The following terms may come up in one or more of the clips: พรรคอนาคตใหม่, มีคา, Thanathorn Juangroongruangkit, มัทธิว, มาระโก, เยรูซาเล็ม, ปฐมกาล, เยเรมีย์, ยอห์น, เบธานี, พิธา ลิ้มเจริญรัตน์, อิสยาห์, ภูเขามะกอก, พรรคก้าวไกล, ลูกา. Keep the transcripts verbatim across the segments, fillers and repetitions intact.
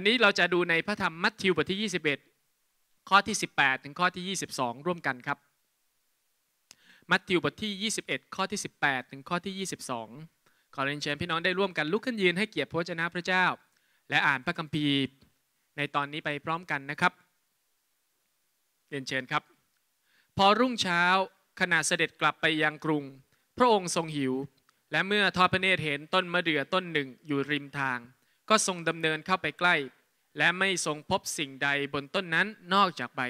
วันนี้เราจะดูในพระธรรมมัทธิวบทที่ยี่สิบเอ็ดข้อที่สิบแปดถึงข้อที่ยี่สิบสองร่วมกันครับมัทธิวบทที่ยี่สิบเอ็ดข้อที่สิบแปดถึงข้อที่ยี่สิบสองขอเรียนเชิญพี่น้องได้ร่วมกันลุกขึ้นยืนให้เกียรติพระวจนะพระเจ้าและอ่านพระคัมภีร์ในตอนนี้ไปพร้อมกันนะครับเรียนเชิญครับพอรุ่งเช้าขณะเสด็จกลับไปยังกรุงพระองค์ทรงหิวและเมื่อทอดพระเนตรเห็นต้นมะเดื่อต้นหนึ่งอยู่ริมทางก็ทรงดำเนินเข้าไปใกล้และไม่ทรงพบสิ่งใดบนต้นนั้นนอกจากใบ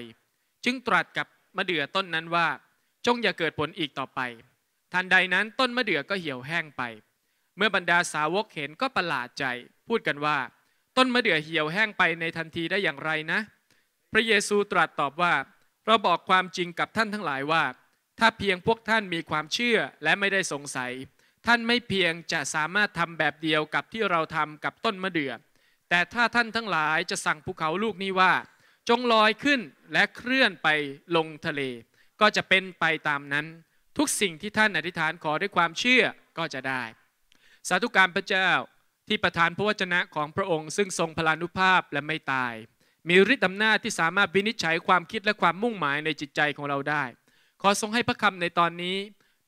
จึงตรัสกับมะเดื่อต้นนั้นว่าจงอย่าเกิดผลอีกต่อไปทันใดนั้นต้นมะเดื่อก็เหี่ยวแห้งไปเมื่อบรรดาสาวกเห็นก็ประหลาดใจพูดกันว่าต้นมะเดื่อเหี่ยวแห้งไปในทันทีได้อย่างไรนะพระเยซูตรัสตอบว่าเราบอกความจริงกับท่านทั้งหลายว่าถ้าเพียงพวกท่านมีความเชื่อและไม่ได้สงสัยท่านไม่เพียงจะสามารถทำแบบเดียวกับที่เราทำกับต้นมะเดื่อแต่ถ้าท่านทั้งหลายจะสั่งภูเขาลูกนี้ว่าจงลอยขึ้นและเคลื่อนไปลงทะเลก็จะเป็นไปตามนั้นทุกสิ่งที่ท่านอธิษฐานขอด้วยความเชื่อก็จะได้สาธุการพระเจ้าที่ประทานพระวจนะของพระองค์ซึ่งทรงพลานุภาพและไม่ตายมีฤทธิ์อำนาจที่สามารถวินิจฉัยความคิดและความมุ่งหมายในจิตใจของเราได้ขอทรงให้พระคำในตอนนี้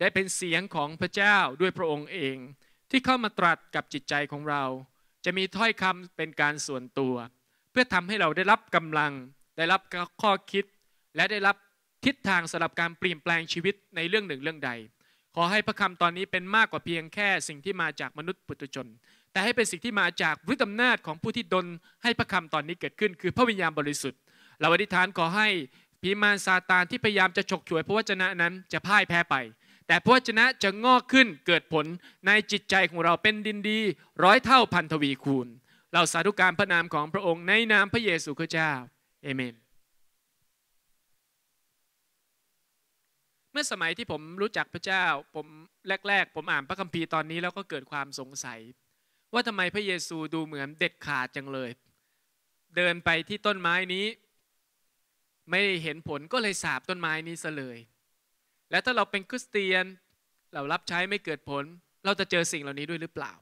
ได้เป็นเสียงของพระเจ้าด้วยพระองค์เองที่เข้ามาตรัสกับจิตใจของเราจะมีถ้อยคำเป็นการส่วนตัวเพื่อทำให้เราได้รับกำลังได้รับข้อคิดและได้รับทิศทางสำหรับการเปลี่ยนแปลงชีวิตในเรื่องหนึ่งเรื่องใดขอให้พระคำตอนนี้เป็นมากกว่าเพียงแค่สิ่งที่มาจากมนุษย์ปุถุชนแต่ให้เป็นสิ่งที่มาจากฤทธิ์อำนาจของผู้ที่ดลให้พระคำตอนนี้เกิดขึ้นคือพระวิญญาณบริสุทธิ์เราอธิษฐานขอให้ผีมารซาตานที่พยายามจะฉกฉวยพระวจนะนั้นจะพ่ายแพ้ไปแต่พระวจนะจะงอกขึ้นเกิดผลในจิตใจของเราเป็นดินดีร้อยเท่าพันทวีคูณเราสาธุการพระนามของพระองค์ในนามพระเยซูคริสต์เจ้าเอเมนเมื่อสมัยที่ผมรู้จักพระเจ้าผมแรกๆผมอ่านพระคัมภีร์ตอนนี้แล้วก็เกิดความสงสัยว่าทำไมพระเยซูดูเหมือนเด็ดขาดจังเลยเดินไปที่ต้นไม้นี้ไม่เห็นผลก็เลยสาปต้นไม้นี้ซะเลยและถ้าเราเป็นคริสเตียนเรารับใช้ไม่เกิดผลเราจะเจอสิ่งเหล่านี้ด้วยหรือเปล่า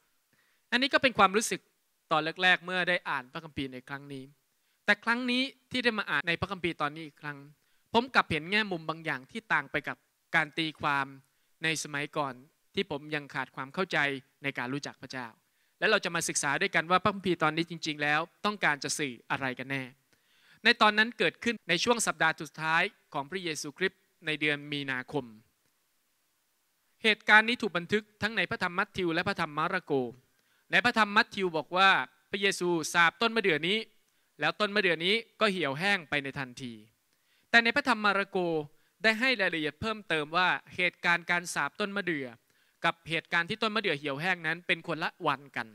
อันนี้ก็เป็นความรู้สึกตอนแรกๆเมื่อได้อ่านพระคัมภีร์ในครั้งนี้แต่ครั้งนี้ที่ได้มาอ่านในพระคัมภีร์ตอนนี้อีกครั้งผมกลับเห็นแง่มุมบางอย่างที่ต่างไปกับการตีความในสมัยก่อนที่ผมยังขาดความเข้าใจในการรู้จักพระเจ้าและเราจะมาศึกษาด้วยกันว่าพระคัมภีร์ตอนนี้จริงๆแล้วต้องการจะสื่ออะไรกันแน่ในตอนนั้นเกิดขึ้นในช่วงสัปดาห์สุดท้ายของพระเยซูคริสต์ในเดือนมีนาคมเหตุการณ์นี้ถูกบันทึกทั้งในพระธรรมมัทธิวและพระธรรมมาระโกในพระธรรมมัทธิวบอกว่าพระเยซูสาปต้นมะเดื่อนี้แล้วต้นมะเดื่อนี้ก็เหี่ยวแห้งไปในทันทีแต่ในพระธรรมมาระโกได้ให้รายละเอียดเพิ่มเติมว่าเหตุการณ์การสาปต้นมะเดื่อกับเหตุการณ์ที่ต้นมะเดื่อเหี่ยวแห้งนั้นเป็นคนละวันกัน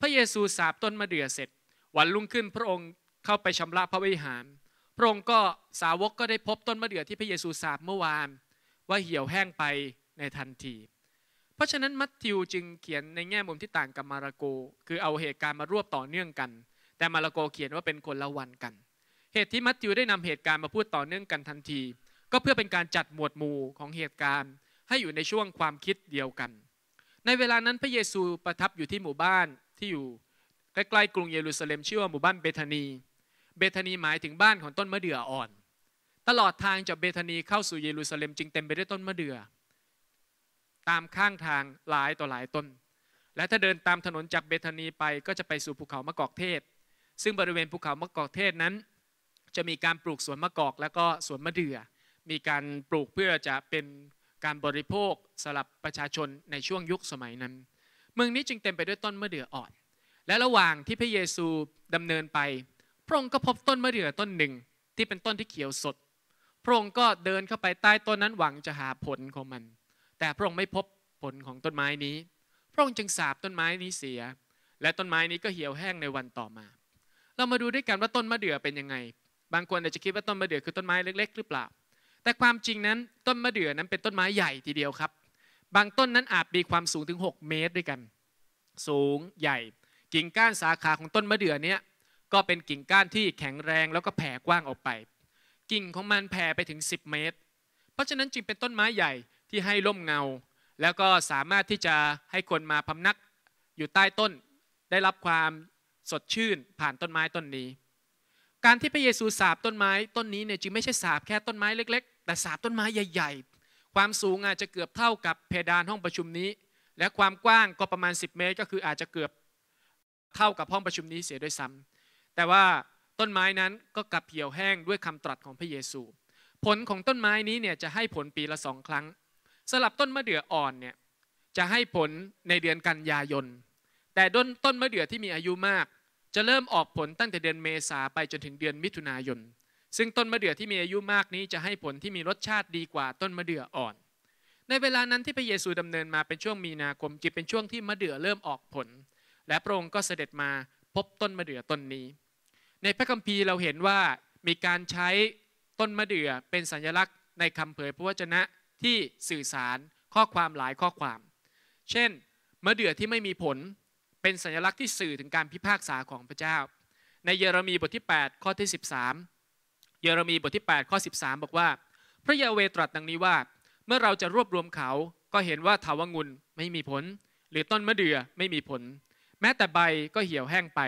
พระเยซูสาปต้นมะเดื่อเสร็จวันรุ่งขึ้นพระองค์เข้าไปชำระพระวิหารพระองค์ก็สาวกก็ได้พบต้นมะเดื่อที่พระเยซูสาปเมื่อวานว่าเหี่ยวแห้งไปในทันทีเพราะฉะนั้นมัทธิวจึงเขียนในแง่มุมที่ต่างกับมาระโกคือเอาเหตุการณ์มารวบต่อเนื่องกันแต่มาระโกเขียนว่าเป็นคนละวันกันเหตุที่มัทธิวได้นำเหตุการณ์มาพูดต่อเนื่องกันทันทีก็เพื่อเป็นการจัดหมวดหมู่ของเหตุการณ์ให้อยู่ในช่วงความคิดเดียวกันในเวลานั้นพระเยซูประทับอยู่ที่หมู่บ้านที่อยู่ใกล้ๆกรุงเยรูซาเล็มชื่อว่าหมู่บ้านเบธานีเบธานีหมายถึงบ้านของต้นมะเดื่ออ่อนตลอดทางจากเบธานีเข้าสู่เยรูซาเล็มจึงเต็มไปด้วยต้นมะเดื่อตามข้างทางหลายต่อหลายต้นและถ้าเดินตามถนนจากเบธานีไปก็จะไปสู่ภูเขามะกอกเทศซึ่งบริเวณภูเขามะกอกเทศนั้นจะมีการปลูกสวนมะกอกและก็สวนมะเดื่อมีการปลูกเพื่อจะเป็นการบริโภคสำหรับประชาชนในช่วงยุคสมัยนั้นเมืองนี้จึงเต็มไปด้วยต้นมะเดื่ออ่อนและระหว่างที่พระเยซูดำเนินไปพระองค์ก็พบต้นมะเดื่อต้นหนึ่งที่เป็นต้นที่เขียวสดพระองค์ก็เดินเข้าไปใต้ต้นนั้นหวังจะหาผลของมันแต่พระองค์ไม่พบผลของต้นไม้นี้พระองค์จึงสาปต้นไม้นี้เสียและต้นไม้นี้ก็เหี่ยวแห้งในวันต่อมาเรามาดูด้วยกันว่าต้นมะเดื่อเป็นยังไงบางคนอาจจะคิดว่าต้นมะเดื่อคือต้นไม้เล็กๆหรือเปล่าแต่ความจริงนั้นต้นมะเดื่อนั้นเป็นต้นไม้ใหญ่ทีเดียวครับบางต้นนั้นอาจมีความสูงถึงหกเมตรด้วยกันสูงใหญ่กิ่งก้านสาขาของต้นมะเดื่อเนี้ยก็เป็นกิ่งก้านที่แข็งแรงแล้วก็แผ่กว้างออกไปกิ่งของมันแผ่ไปถึงสิบเมตรเพราะฉะนั้นจึงเป็นต้นไม้ใหญ่ที่ให้ร่มเงาแล้วก็สามารถที่จะให้คนมาพำนักอยู่ใต้ต้นได้รับความ สดชื่นผ่านต้นไม้ต้นนี้การที่พระเยซูสาปต้นไม้ต้นนี้เนี่ยจึงไม่ใช่สาปแค่ต้นไม้เล็กๆแต่สาปต้นไม้ใหญ่ๆความสูงอาจจะเกือบเท่ากับเพดานห้องประชุมนี้และความกว้างก็ประมาณสิบเมตรก็คืออาจจะเกือบเท่ากับห้องประชุมนี้เสียด้วยซ้ำแต่ว่าต้นไม้นั้นก็กลับเหี่ยวแห้งด้วยคำตรัสของพระเยซูผลของต้นไม้นี้เนี่ยจะให้ผลปีละสองครั้งสำหรับต้นมะเดื่ออ่อนเนี่ยจะให้ผลในเดือนกันยายนแต่ต้นต้นมะเดื่อที่มีอายุมากจะเริ่มออกผลตั้งแต่เดือนเมษาไปจนถึงเดือนมิถุนายนซึ่งต้นมะเดื่อที่มีอายุมากนี้จะให้ผลที่มีรสชาติดีกว่าต้นมะเดื่ออ่อนในเวลานั้นที่พระเยซูดำเนินมาเป็นช่วงมีนาคมจึงเป็นช่วงที่มะเดื่อเริ่มออกผลและพระองค์ก็เสด็จมาพบต้นมะเดื่อต้นนี้ในพระคัมภีร์เราเห็นว่ามีการใช้ต้นมะเดื่อเป็นสัญลักษณ์ในคำเผยพระวจนะที่สื่อสารข้อความหลายข้อความเช่นมะเดื่อที่ไม่มีผลเป็นสัญลักษณ์ที่สื่อถึงการพิพากษาของพระเจ้าในเยเรมีบทที่แปดข้อที่สิบสามเยเรมีบทที่แปดข้อสิบสามบอกว่าพระยาเวห์ตรัสดังนี้ว่าเมื่อเราจะรวบรวมเขาก็เห็นว่าเถาวงุลไม่มีผลหรือต้นมะเดื่อไม่มีผลแม้แต่ใบก็เหี่ยวแห้งไป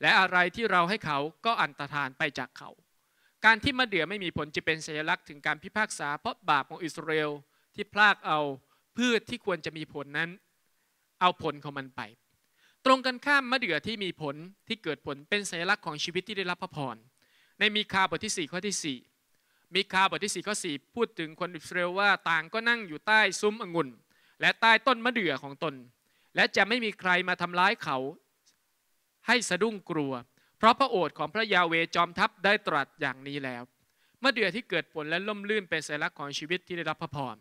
และอะไรที่เราให้เขาก็อันตรธานไปจากเขาการที่มะเดื่อไม่มีผลจะเป็นสัญลักษณ์ถึงการพิพากษาเพราะบาปของอิสราเอลที่พรากเอาพืชที่ควรจะมีผลนั้นเอาผลของมันไปตรงกันข้ามมะเดื่อที่มีผลที่เกิดผลเป็นสัญลักษณ์ของชีวิตที่ได้รับพระพรในมีคาบทที่สี่ข้อที่สี่มีคาบทที่สี่ข้อสี่พูดถึงคนอิสราเอลว่าต่างก็นั่งอยู่ใต้ซุ้มองุ่นและใต้ต้นมะเดื่อของตนและจะไม่มีใครมาทำร้ายเขาให้สะดุ้งกลัวเพราะพระโอษฐ์ของพระยาเวห์จอมทัพได้ตรัสอย่างนี้แล้วมะเดื่อที่เกิดผลและล่มลื่นเป็นสัญลักษณ์ของชีวิตที่ได้รับพระพร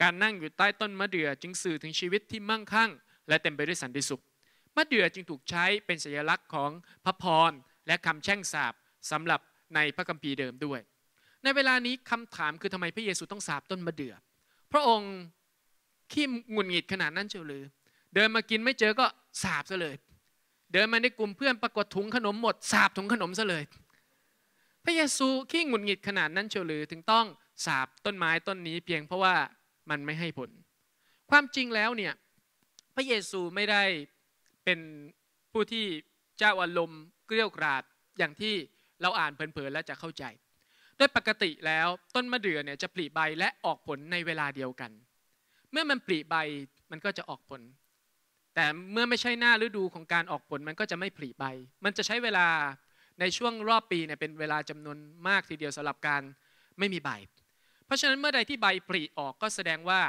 การนั่งอยู่ใต้ต้นมะเดื่อจึงสื่อถึงชีวิตที่มั่งคั่งและเต็มไปด้วยสันติสุขมะเดื่อจึงถูกใช้เป็นสัญลักษณ์ของพระพรและคำแช่งสาปสำหรับในพระคัมภีร์เดิมด้วยในเวลานี้คำถามคือทำไมพระเยซูต้องสาปต้นมะเดื่อพระองค์ขี้หงุดหงิดขนาดนั้นเชียวหรือเดินมากินไม่เจอก็สาปซะเลยเดินมาในกลุ่มเพื่อนปรากฏถุงขนมหมดสาปถุงขนมซะเลยพระเยซูขี้หงุดหงิดขนาดนั้นเชียวหรือถึงต้องสาปต้นไม้ต้นนี้เพียงเพราะว่ามันไม่ให้ผลความจริงแล้วเนี่ยพระเยซูไม่ได้เป็นผู้ที่เจ้าอารมณ์เกรี้ยวกราดอย่างที่เราอ่านเพลินๆและจะเข้าใจโดยปกติแล้วต้นมะเดื่อเนี่ยจะผลิใบและออกผลในเวลาเดียวกันเมื่อมันผลิใบมันก็จะออกผลแต่เมื่อไม่ใช่หน้าฤดูของการออกผลมันก็จะไม่ผลิใบมันจะใช้เวลาในช่วงรอบปีเนี่ยเป็นเวลาจำนวนมากทีเดียวสำหรับการไม่มีใบเพราะฉะนั้นเมื่อใดที่ใบผลิออกก็แสดงว่า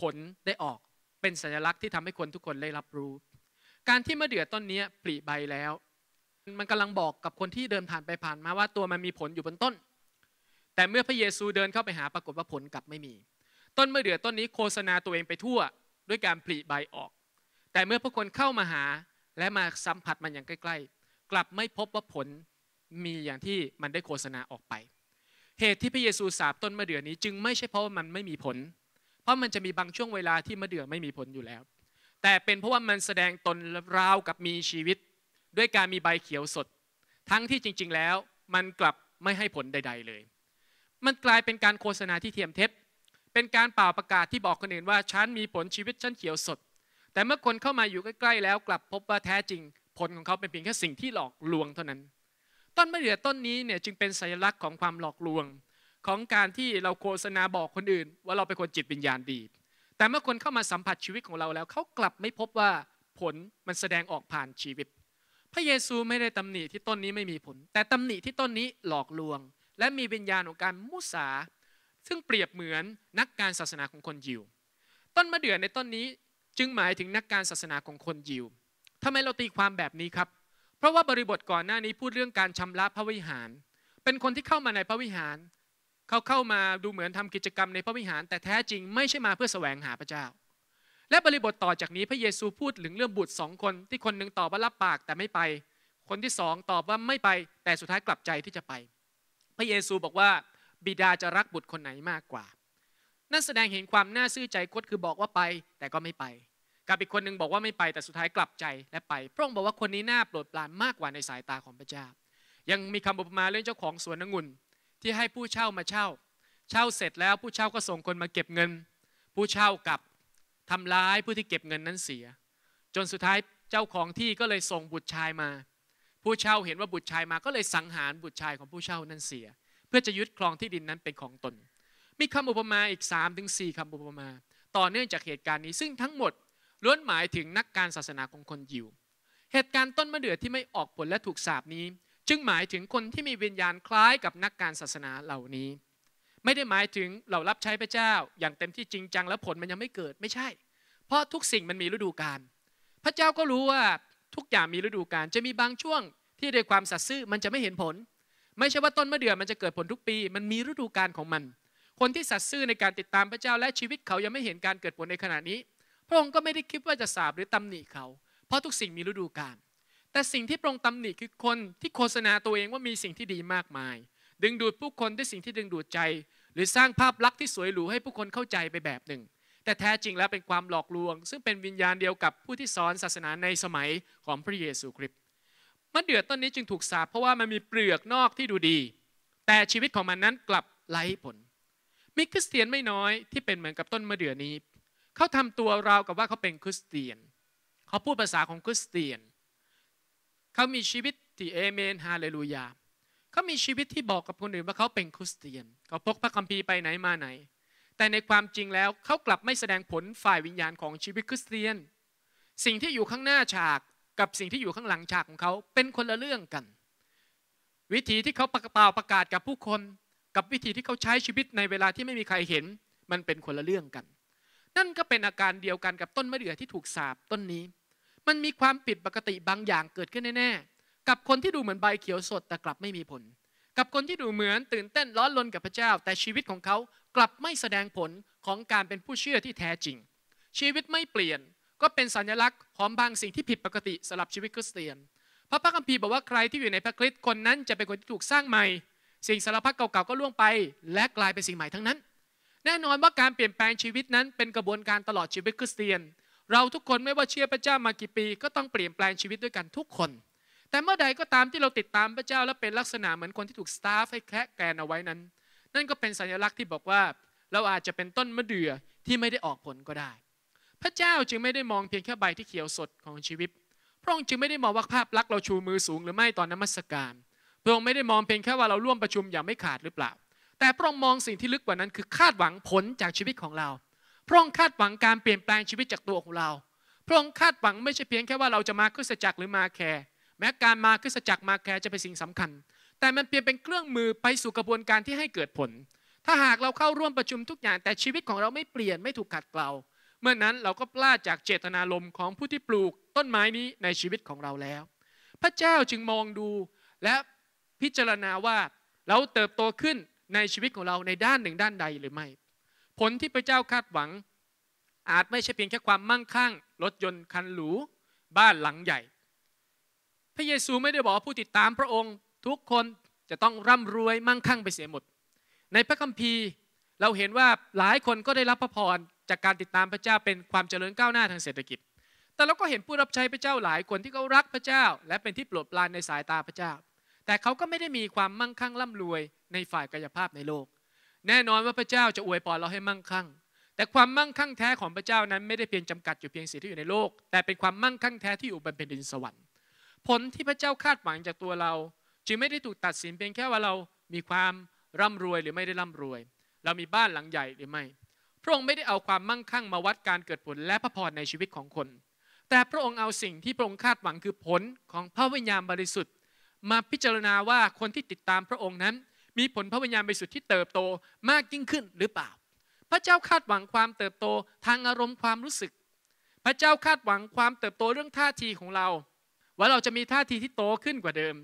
ผลได้ออกเป็นสัญลักษณ์ที่ทำให้คนทุกคนได้รับรู้การที่มะเดื่อต้นนี้ผลิใบแล้วมันกำลังบอกกับคนที่เดินผ่านไปผ่านมาว่าตัวมันมีผลอยู่บนต้นแต่เมื่อพระเยซูเดินเข้าไปหาปรากฏว่าผลกลับไม่มีต้นมะเดื่อต้นนี้โฆษณาตัวเองไปทั่วด้วยการผลิใบออกแต่เมื่อผู้คนเข้ามาหาและมาสัมผัสมันอย่างใกล้ๆกลับไม่พบว่าผลมีอย่างที่มันได้โฆษณาออกไปเหตุที่พระเยซูสาปต้นมะเดื่อนี้จึงไม่ใช่เพราะว่ามันไม่มีผลเพราะมันจะมีบางช่วงเวลาที่มะเดื่อไม่มีผลอยู่แล้วแต่เป็นเพราะว่ามันแสดงตนราวกับมีชีวิตด้วยการมีใบเขียวสดทั้งที่จริงๆแล้วมันกลับไม่ให้ผลใดๆเลยมันกลายเป็นการโฆษณาที่เทียมเท็จเป็นการเป่าประกาศที่บอกคนอื่นว่าฉันมีผลชีวิตฉันเขียวสดแต่เมื่อคนเข้ามาอยู่ใกล้ๆแล้วกลับพบว่าแท้จริงผลของเขาเป็นเพียงแค่สิ่งที่หลอกลวงเท่านั้นต้นมะเดื่อต้นนี้เนี่ยจึงเป็นสัญลักษณ์ของความหลอกลวงของการที่เราโฆษณาบอกคนอื่นว่าเราเป็นคนจิตวิญญาณดีแต่เมื่อคนเข้ามาสัมผัสชีวิตของเราแล้วเขากลับไม่พบว่าผลมันแสดงออกผ่านชีวิตพระเยซูไม่ได้ตำหนิที่ต้นนี้ไม่มีผลแต่ตำหนิที่ต้นนี้หลอกลวงและมีวิญญาณของการมุสาซึ่งเปรียบเหมือนนักการศาสนาของคนยิวต้นมะเดื่อในต้นนี้จึงหมายถึงนักการศาสนาของคนยิวทำไมเราตีความแบบนี้ครับเพราะว่าบริบทก่อนหน้านี้พูดเรื่องการชำระพระวิหารเป็นคนที่เข้ามาในพระวิหารเขาเข้ามาดูเหมือนทำกิจกรรมในพระวิหารแต่แท้จริงไม่ใช่มาเพื่อแสวงหาพระเจ้าและบริบทต่อจากนี้พระเยซูพูดถึงเรื่องบุตรสองคนที่คนหนึ่งตอบว่ารับปากแต่ไม่ไปคนที่สองตอบว่าไม่ไปแต่สุดท้ายกลับใจที่จะไปพระเยซูบอกว่าบิดาจะรักบุตรคนไหนมากกว่านั่นแสดงเห็นความน่าซื่อใจคดคือบอกว่าไปแต่ก็ไม่ไปกับอีกคนหนึ่งบอกว่าไม่ไปแต่สุดท้ายกลับใจและไปพระองค์บอกว่าคนนี้น่าโปรดปรานมากกว่าในสายตาของพระเจ้ายังมีคำอุปมาเรื่องเจ้าของสวนองุ่นที่ให้ผู้เช่ามาเช่าเช่าเสร็จแล้วผู้เช่าก็ส่งคนมาเก็บเงินผู้เช่ากลับทำร้ายผู้ที่เก็บเงินนั้นเสียจนสุดท้ายเจ้าของที่ก็เลยส่งบุตรชายมา ผู้เช่าเห็นว่าบุตรชายมาก็เลยสังหารบุตรชายของผู้เช่านั่นเสียเพื่อจะยึดครองที่ดินนั้นเป็นของตนมีคำอุปมาอีก สามถึงสี่ คำอุปมาต่อเนื่องจากเหตุการณ์นี้ซึ่งทั้งหมดล้วนหมายถึงนักการศาสนาของคนยิวเหตุการณ์ต้นมะเดื่อที่ไม่ออกผลและถูกสาปนี้จึงหมายถึงคนที่มีวิญญาณคล้ายกับนักการศาสนาเหล่านี้ไม่ได้หมายถึงเรารับใช้พระเจ้าอย่างเต็มที่จริงจังแล้วผลมันยังไม่เกิดไม่ใช่เพราะทุกสิ่งมันมีฤดูกาลพระเจ้าก็รู้ว่าทุกอย่างมีฤดูกาลจะมีบางช่วงที่ด้วยความสัตย์ซื่อมันจะไม่เห็นผลไม่ใช่ว่าต้นมะเดื่อมันจะเกิดผลทุกปีมันมีฤดูกาลของมันคนที่สัตย์ซื่อในการติดตามพระเจ้าและชีวิตเขายังไม่เห็นการเกิดผลในขณะนี้พระองค์ก็ไม่ได้คิดว่าจะสาปหรือตำหนิเขาเพราะทุกสิ่งมีฤดูกาลแต่สิ่งที่พระองค์ตำหนิคือคนที่โฆษณาตัวเองว่ามีสิ่งที่ดีมากมายดึงดูดผู้คนด้วยสิ่งที่ดึงดูดใจหรือสร้างภาพลักษณ์ที่สวยหรูให้ผู้คนเข้าใจไปแบบหนึ่งแต่แท้จริงแล้วเป็นความหลอกลวงซึ่งเป็นวิญญาณเดียวกับผู้ที่สอนศาสนาในสมัยของพระเยซูคริสต์มะเดื่อต้นนี้จึงถูกสาปเพราะว่ามันมีเปลือกนอกที่ดูดีแต่ชีวิตของมันนั้นกลับไร้ผลมีคริสเตียนไม่น้อยที่เป็นเหมือนกับต้นมะเดื่อนี้เขาทำตัวราวกับว่าเขาเป็นคริสเตียนเขาพูดภาษาของคริสเตียนเขามีชีวิตที่เอเมนฮาเลลูยาเขามีชีวิตที่บอกกับคนอื่นว่าเขาเป็นคริสเตียนเขาพกพระคัมภีร์ไปไหนมาไหนแต่ในความจริงแล้วเขากลับไม่แสดงผลฝ่ายวิญญาณของชีวิตคริสเตียนสิ่งที่อยู่ข้างหน้าฉากกับสิ่งที่อยู่ข้างหลังฉากของเขาเป็นคนละเรื่องกันวิธีที่เขาประกาศประกาศกับผู้คนกับวิธีที่เขาใช้ชีวิตในเวลาที่ไม่มีใครเห็นมันเป็นคนละเรื่องกันนั่นก็เป็นอาการเดียวกันกับต้นมะเดื่อที่ถูกสาปต้นนี้มันมีความผิดปกติบางอย่างเกิดขึ้นแน่ๆกับคนที่ดูเหมือนใบเขียวสดแต่กลับไม่มีผลกับคนที่ดูเหมือนตื่นเต้นร้อนรนกับพระเจ้าแต่ชีวิตของเขากลับไม่แสดงผลของการเป็นผู้เชื่อที่แท้จริงชีวิตไม่เปลี่ยนก็เป็นสัญลักษณ์ของบางสิ่งที่ผิดปกติสำหรับชีวิตคริสเตียนพระคัมภีร์บอกว่าใครที่อยู่ในพระคริสต์คนนั้นจะเป็นคนที่ถูกสร้างใหม่สิ่งสารพัดเก่าๆก็ล่วงไปและกลายเป็นสิ่งใหม่ทั้งนั้นแน่นอนว่าการเปลี่ยนแปลงชีวิตนั้นเป็นกระบวนการตลอดชีวิตคริสเตียนเราทุกคนไม่ว่าเชื่อพระเจ้ามากี่ปีก็ต้องเปลี่ยนแปลงชีวิตด้วยกันทุกคนแต่เมื่อใดก็ตามที่เราติดตามพระเจ้าและเป็นลักษณะเหมือนคนที่ถูกสตาฟให้แคะแกนเอาไว้นั้นนั่นก็เป็นสัญลักษณ์ที่บอกว่าเราอาจจะเป็นต้นมะเดื่อที่ไม่ได้ออกผลก็ได้พระเจ้าจึงไม่ได้มองเพียงแค่ใบที่เขียวสดของชีวิตพระองค์จึงไม่ได้มองว่าภาพลักษณ์เราชูมือสูงหรือไม่ตอนนมัสการพระองค์ไม่ได้มองเพียงแค่ว่าเราร่วมประชุมอย่างไม่ขาดหรือเปล่าแต่พระองค์มองสิ่งที่ลึกกว่านั้นคือคาดหวังผลจากชีวิตของเราพระองค์คาดหวังการเปลี่ยนแปลงชีวิตจากตัวของเราพระองค์คาดหวังไม่ใช่เพียงแค่ว่าเราจะมาคริสตจักรหรือมาแคร์แม้การมาคริสตจักรมาแคร์จะเป็นสิ่งสำคัญแต่มันเปลี่ยนเป็นเครื่องมือไปสู่กระบวนการที่ให้เกิดผลถ้าหากเราเข้าร่วมประชุมทุกอย่างแต่ชีวิตของเราไม่เปลี่ยนไม่ถูกขัดเกลาเมื่อนั้นเราก็พลาดจากเจตนารมณ์ของผู้ที่ปลูกต้นไม้นี้ในชีวิตของเราแล้วพระเจ้าจึงมองดูและพิจารณาว่าเราเติบโตขึ้นในชีวิตของเราในด้านหนึ่งด้านใดหรือไม่ผลที่พระเจ้าคาดหวังอาจไม่ใช่เพียงแค่ความมั่งคั่งรถยนต์คันหรูบ้านหลังใหญ่พระเยซูไม่ได้บอกผู้ติดตามพระองค์ทุกคนจะต้องร่ำรวยมั่งคั่งไปเสียหมดในพระคัมภีร์เราเห็นว่าหลายคนก็ได้รับพระพรจากการติดตามพระเจ้าเป็นความเจริญก้าวหน้าทางเศรษฐกิจแต่เราก็เห็นผู้รับใช้พระเจ้าหลายคนที่เขารักพระเจ้าและเป็นที่โปรดปรานในสายตาพระเจ้าแต่เขาก็ไม่ได้มีความมั่งคั่งร่ำรวยในฝ่ายกายภาพในโลกแน่นอนว่าพระเจ้าจะอวยพรเราให้มั่งคั่งแต่ความมั่งคั่งแท้ของพระเจ้านั้นไม่ได้เพียงจำกัดอยู่เพียงสิ่งที่อยู่ในโลกแต่เป็นความมั่งคั่งแท้ที่อยู่บนแผ่นดินสวรรค์ผลที่พระเจ้าคาดหวังจากตัวเราจึงไม่ได้ถูกตัดสินเพียงแค่ว่าเรามีความร่ำรวยหรือไม่ได้ร่ำรวยเรามีบ้านหลังใหญ่หรือไม่พระองค์ไม่ได้เอาความมั่งคั่งมาวัดการเกิดผลและพระพรในชีวิตของคนแต่พระองค์เอาสิ่งที่พระองค์คาดหวังคือผลของพระวิญญาณบริสุทธิ์มาพิจารณาว่าคนที่ติดตามพระองค์นั้นมีผลพระวิญญาณบริสุทธิ์ที่เติบโตมากยิ่งขึ้นหรือเปล่าพระเจ้าคาดหวังความเติบโตทางอารมณ์ความรู้สึกพระเจ้าคาดหวังความเติบโตเรื่องท่าทีของเราว่าเราจะมีท่าทีที่โตขึ้นกว่าเดิม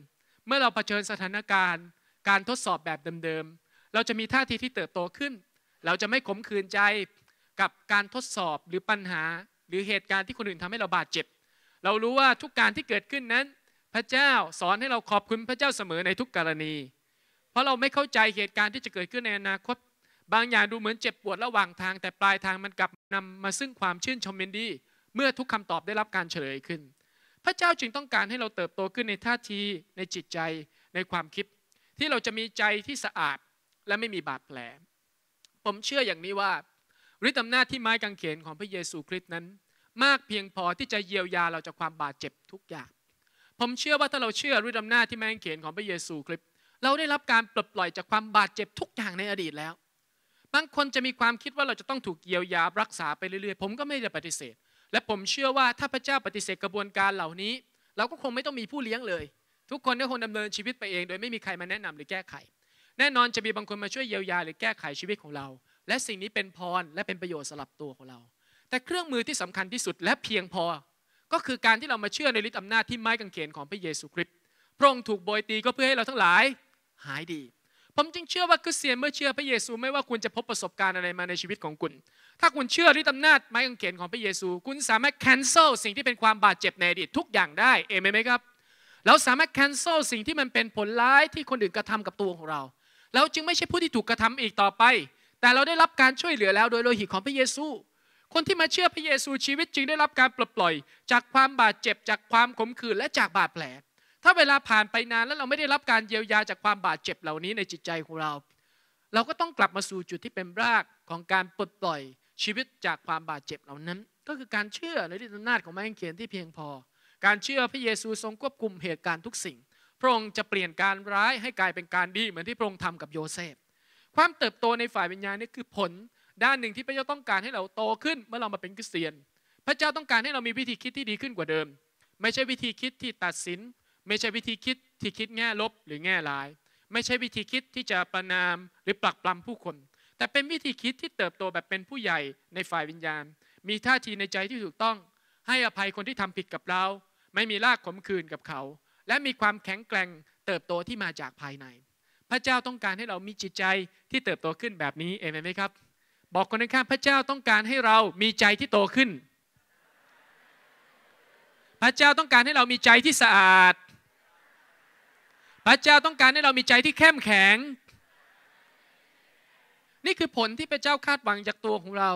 เมื่อเราเผชิญสถานการณ์การทดสอบแบบเดิมๆเราจะมีท่าทีที่เติบโตขึ้นเราจะไม่ขมขื่นใจกับการทดสอบหรือปัญหาหรือเหตุการณ์ที่คนอื่นทำให้เราบาดเจ็บเรารู้ว่าทุกการที่เกิดขึ้นนั้นพระเจ้าสอนให้เราขอบคุณพระเจ้าเสมอในทุกกรณีเพราะเราไม่เข้าใจเหตุการณ์ที่จะเกิดขึ้นในอนาคตบางอย่างดูเหมือนเจ็บปวดระหว่างทางแต่ปลายทางมันกลับนำมาซึ่งความชื่นชมยินดีเมื่อทุกคำตอบได้รับการเฉลยขึ้นพระเจ้าจึงต้องการให้เราเติบโตขึ้นในท่าทีในจิตใจในความคิดที่เราจะมีใจที่สะอาดและไม่มีบาดแผลผมเชื่ออย่างนี้ว่าฤทธิ์อำนาจที่ไม้กางเขนของพระเยซูคริสต์นั้นมากเพียงพอที่จะเยียวยาเราจากความบาดเจ็บทุกอย่าง ผมเชื่อว่าถ้าเราเชื่อฤทธิ์อำนาจที่แม่งเขียนของพระเยซูคริสต์เราได้รับการปลดปล่อยจากความบาดเจ็บทุกอย่างในอดีตแล้วบางคนจะมีความคิดว่าเราจะต้องถูกเยียวยารักษาไปเรื่อยๆผมก็ไม่ได้ปฏิเสธและผมเชื่อว่าถ้าพระเจ้าปฏิเสธกระบวนการเหล่านี้เราก็คงไม่ต้องมีผู้เลี้ยงเลยทุกคนก็คงดำเนินชีวิตไปเองโดยไม่มีใครมาแนะนำหรือแก้ไขแน่นอนจะมีบางคนมาช่วยเยียวยาหรือแก้ไขชีวิตของเราและสิ่งนี้เป็นพรและเป็นประโยชน์สำหรับตัวของเราแต่เครื่องมือที่สำคัญที่สุดและเพียงพอก็คือการที่เรามาเชื่อในฤทธิ์อำนาจที่ไม้กางเขนของพระเยซูคริสต์พระองค์ถูกโบยตีก็เพื่อให้เราทั้งหลายหายดีผมจึงเชื่อว่าคริสเตียนเมื่อเชื่อพระเยซูไม่ว่าคุณจะพบประสบการณ์อะไรมาในชีวิตของคุณถ้าคุณเชื่อฤทธิ์อำนาจไม้กางเขนของพระเยซูคุณสามารถ cancel สิ่งที่เป็นความบาดเจ็บในอดีตทุกอย่างได้เอเมนไหมครับเราสามารถ cancel สิ่งที่มันเป็นผลร้ายที่คนอื่นกระทำกับตัวของเราเราจึงไม่ใช่ผู้ที่ถูกกระทำอีกต่อไปแต่เราได้รับการช่วยเหลือแล้วโดยโลหิตของพระเยซูคนที่มาเชื่อพระเยซูชีวิตจึงได้รับการปลดปล่อยจากความบาดเจ็บจากความขมขื่นและจากบาดแผลถ้าเวลาผ่านไปนานแล้วเราไม่ได้รับการเยียวยาจากความบาดเจ็บเหล่านี้ในจิตใจของเราเราก็ต้องกลับมาสู่จุดที่เป็นรากของการปลดปล่อยชีวิตจากความบาดเจ็บเหล่านั้นก็คือการเชื่อในฤทธิ์อำนาจของไม้กางเขนที่เพียงพอการเชื่อพระเยซูทรงควบคุมเหตุการณ์ทุกสิ่งพระองค์จะเปลี่ยนการร้ายให้กลายเป็นการดีเหมือนที่พระองค์ทำกับโยเซฟความเติบโตในฝ่ายวิญญาณนี่คือผลด้านหนึ่งที่พระเจ้าต้องการให้เราโตขึ้นเมื่อเรามาเป็นคริสเตียนพระเจ้าต้องการให้เรามีวิธีคิดที่ดีขึ้นกว่าเดิมไม่ใช่วิธีคิดที่ตัดสินไม่ใช่วิธีคิดที่คิดแง่ลบหรือแง่ร้ายไม่ใช่วิธีคิดที่จะประณามหรือปลักปลำผู้คนแต่เป็นวิธีคิดที่เติบโตแบบเป็นผู้ใหญ่ในฝ่ายวิญญาณมีท่าทีในใจที่ถูกต้องให้อภัยคนที่ทำผิดกับเราไม่มีรากขมขื่นกับเขาและมีความแข็งแกร่งเติบโตที่มาจากภายในพระเจ้าต้องการให้เรามีจิตใจที่เติบโตขึ้นแบบนี้เอเมนไหมครับบอกคนข้างพระเจ้าต้องการให้เรามีใจที่โตขึ้นพระเจ้าต้องการให้เรามีใจที่สะอาดพระเจ้าต้องการให้เรามีใจที่เข้มแข็งนี่คือผลที่พระเจ้าคาดหวังจากตัวของเรา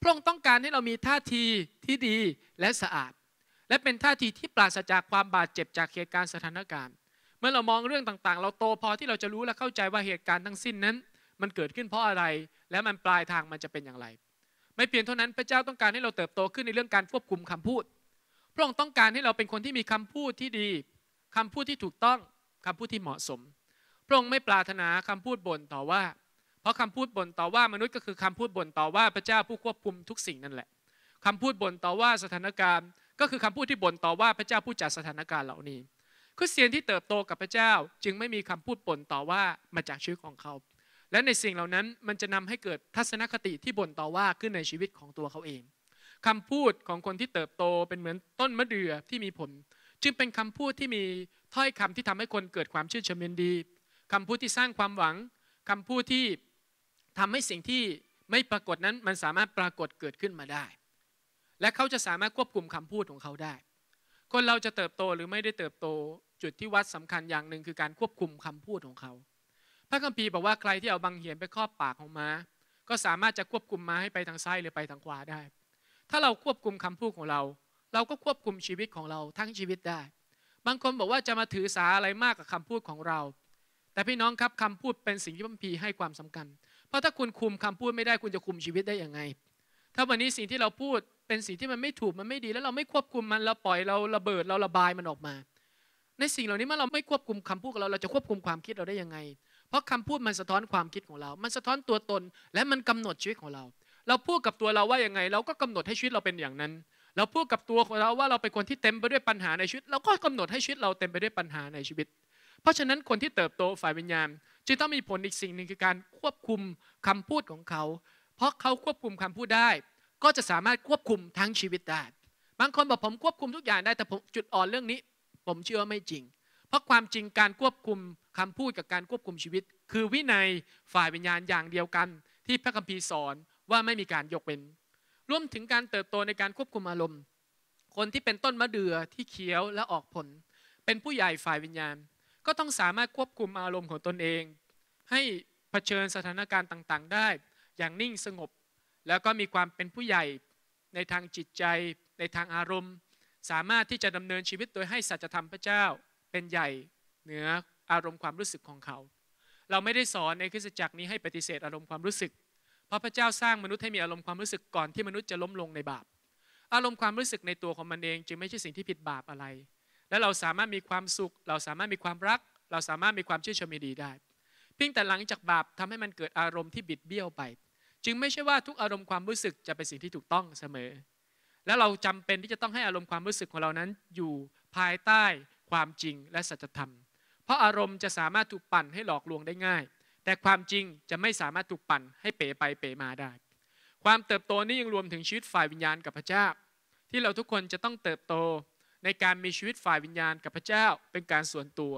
พระองค์ต้องการให้เรามีท่าทีที่ดีและสะอาดและเป็นท่าทีที่ปราศจากความบาดเจ็บจากเหตุการณ์สถานการณ์เมื่อเรามองเรื่องต่างๆเราโตพอที่เราจะรู้และเข้าใจว่าเหตุการณ์ทั้งสิ้นนั้นมันเกิดขึ้นเพราะอะไรและมันปลายทางมันจะเป็นอย่างไรไม่เพียงเท่านั้นพระเจ้าต้องการให้เราเติบโตขึ้นในเรื่องการควบคุมคำพูดพระองค์ต้องการให้เราเป็นคนที่มีคำพูดที่ดีคำพูดที่ถูกต้องคำพูดที่เหมาะสมพระองค์ไม่ปรารถนาคำพูดบ่นต่อว่าเพราะคำพูดบ่นต่อว่ามนุษย์ก็คือคำพูดบ่นต่อว่าพระเจ้าผู้ควบคุมทุกสิ่งนั่นแหละคำพูดบ่นต่อว่าสถานการณ์ก็คือคำพูดที่บ่นต่อว่าพระเจ้าผู้จัดสถานการณ์เหล่านี้คริสเตียนที่เติบโตกับพระเจ้าจึงไม่มีคำพูดบ่นต่อว่ามาจากชีวิตของเขาและในสิ่งเหล่านั้นมันจะนำให้เกิดทัศนคติที่บ่นต่อว่าขึ้นในชีวิตของตัวเขาเองคำพูดของคนที่เติบโตเป็นเหมือนต้นมะเดื่อที่มีผลจึงเป็นคำพูดที่มีถ้อยคำที่ทำให้คนเกิดความชื่นชมยินดีคำพูดที่สร้างความหวังคำพูดที่ทำให้สิ่งที่ไม่ปรากฏนั้นมันสามารถปรากฏเกิดขึ้นมาได้และเขาจะสามารถควบคุมคำพูดของเขาได้คนเราจะเติบโตหรือไม่ได้เติบโตจุดที่วัดสำคัญอย่างหนึ่งคือการควบคุมคำพูดของเขาพระคัมภีร์บอกว่าใครที่เอาบังเหียนไปครอบปากของม้าก็สามารถจะควบคุมม้าให้ไปทางซ้ายหรือไปทางขวาได้ถ้าเราควบคุมคำพูดของเราเราก็ควบคุมชีวิตของเราทั้งชีวิตได้บางคนบอกว่าจะมาถือสาอะไรมากกับคำพูดของเราแต่พี่น้องครับคำพูดเป็นสิ่งที่พระคัมภีร์ให้ความสำคัญเพราะถ้าคุณคุมคำพูดไม่ได้คุณจะคุมชีวิตได้อย่างไงถ้าวันนี้สิ่งที่เราพูดเป็นสิ่งที่มันไม่ถูกมันไม่ดีแล้วเราไม่ควบคุมมันเราปล่อยเราระเบิดเราระบายมันออกมาในสิ่งเหล่านี้เมื่อเราไม่ควบคุมคำพูดของเราเราจะควบคุมความคิดเราได้ยังไงเพราะคำพูดมันสะท้อนความคิดของเรามันสะท้อนตัวตนและมันกำหนดชีวิตของเราเราพูดกับตัวเราว่ายังไงเราก็กำหนดให้ชีวิตเราเป็นอย่างนั้นเราพูดกับตัวของเราว่าเราเป็นคนที่เต็มไปด้วยปัญหาในชีวิตเราก็กำหนดให้ชีวิตเราเต็มไปด้วยปัญหาในชีวิตเพราะฉะนั้นคนที่เติบโตฝ่ายวิญญาณจึงต้องมีผลอีกสิ่งหนึ่งคือการควบคุมคำพูดของเขาเพราะเขาควบคุมคำพูดได้ก็จะสามารถควบคุมทั้งชีวิตได้บางคนบอกผมควบคุมทุกอย่างได้แต่ผมจุดอ่อนเรื่องนี้ผมเชื่อไม่จริงเพราะความจริงการควบคุมคำพูดกับการควบคุมชีวิตคือวินัยฝ่ายวิญญาณอย่างเดียวกันที่พระคัมภีร์สอนว่าไม่มีการยกเว้นรวมถึงการเติบโตในการควบคุมอารมณ์คนที่เป็นต้นมะเดื่อที่เขียวและออกผลเป็นผู้ใหญ่ฝ่ายวิญญาณก็ต้องสามารถควบคุมอารมณ์ของตนเองให้เผชิญสถานการณ์ต่างๆได้อย่างนิ่งสงบแล้วก็มีความเป็นผู้ใหญ่ในทางจิตใจในทางอารมณ์สามารถที่จะดำเนินชีวิตโดยให้สัจธรรมพระเจ้าเป็นใหญ่เหนืออารมณ์ความรู้สึกของเขาเราไม่ได้สอนในคริสตจักรนี้ให้ปฏิเสธอารมณ์ความรู้สึกเพราะพระเจ้าสร้างมนุษย์ให้มีอารมณ์ความรู้สึกก่อนที่มนุษย์จะล้มลงในบาปอารมณ์ความรู้สึกในตัวของมันเองจึงไม่ใช่สิ่งที่ผิดบาปอะไร และเราสามารถมีความสุขเราสามารถมีความรักเราสามารถมีความเชื่อเชื่อมิดีได้เพียงแต่หลังจากบาปทำให้มันเกิดอารมณ์ที่บิดเบี้ยวไปจึงไม่ใช่ว่าทุกอารมณ์ความรู้สึกจะเป็นสิ่งที่ถูกต้องเสมอและเราจำเป็นที่จะต้องให้อารมณ์ความรู้สึกของเรานั้นอยู่ภายใต้ความจริงและสัจธรรมเพราะอารมณ์จะสามารถถูกปั่นให้หลอกลวงได้ง่ายแต่ความจริงจะไม่สามารถถูกปั่นให้เป๋ไปเป๋มาได้ความเติบโตนี้ยังรวมถึงชีวิตฝ่ายวิญญาณกับพระเจ้าที่เราทุกคนจะต้องเติบโตในการมีชีวิตฝ่ายวิญญาณกับพระเจ้าเป็นการส่วนตัว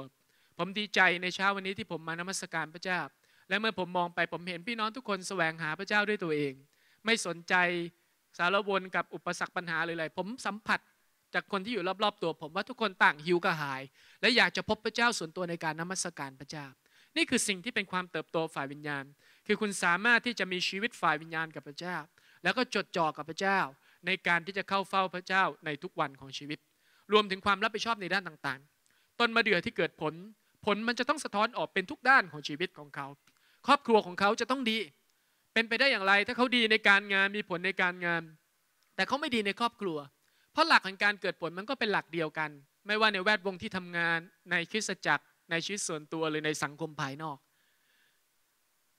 ผมดีใจในเช้าวันนี้ที่ผมมานมัสการพระเจ้าและเมื่อผมมองไปผมเห็นพี่น้องทุกคนแสวงหาพระเจ้าด้วยตัวเองไม่สนใจสารวนกับอุปสรรคปัญหาอะไรๆผมสัมผัสจากคนที่อยู่รอบๆตัวผมว่าทุกคนต่างหิวกระหายและอยากจะพบพระเจ้าส่วนตัวในการนมัสการพระเจ้านี่คือสิ่งที่เป็นความเติบโตฝ่ายวิญญาณคือคุณสามารถที่จะมีชีวิตฝ่ายวิญญาณกับพระเจ้าแล้วก็จดจ่อกับพระเจ้าในการที่จะเข้าเฝ้าพระเจ้าในทุกวันของชีวิตรวมถึงความรับผิดชอบในด้านต่างๆต้นมะเดื่อที่เกิดผลผลมันจะต้องสะท้อนออกเป็นทุกด้านของชีวิตของเขาครอบครัวของเขาจะต้องดีเป็นไปได้อย่างไรถ้าเขาดีในการงานมีผลในการงานแต่เขาไม่ดีในครอบครัวเพราะหลักของการเกิดผลมันก็เป็นหลักเดียวกันไม่ว่าในแวดวงที่ทำงานในคริสตจักรในชีวิตส่วนตัวหรือในสังคมภายนอก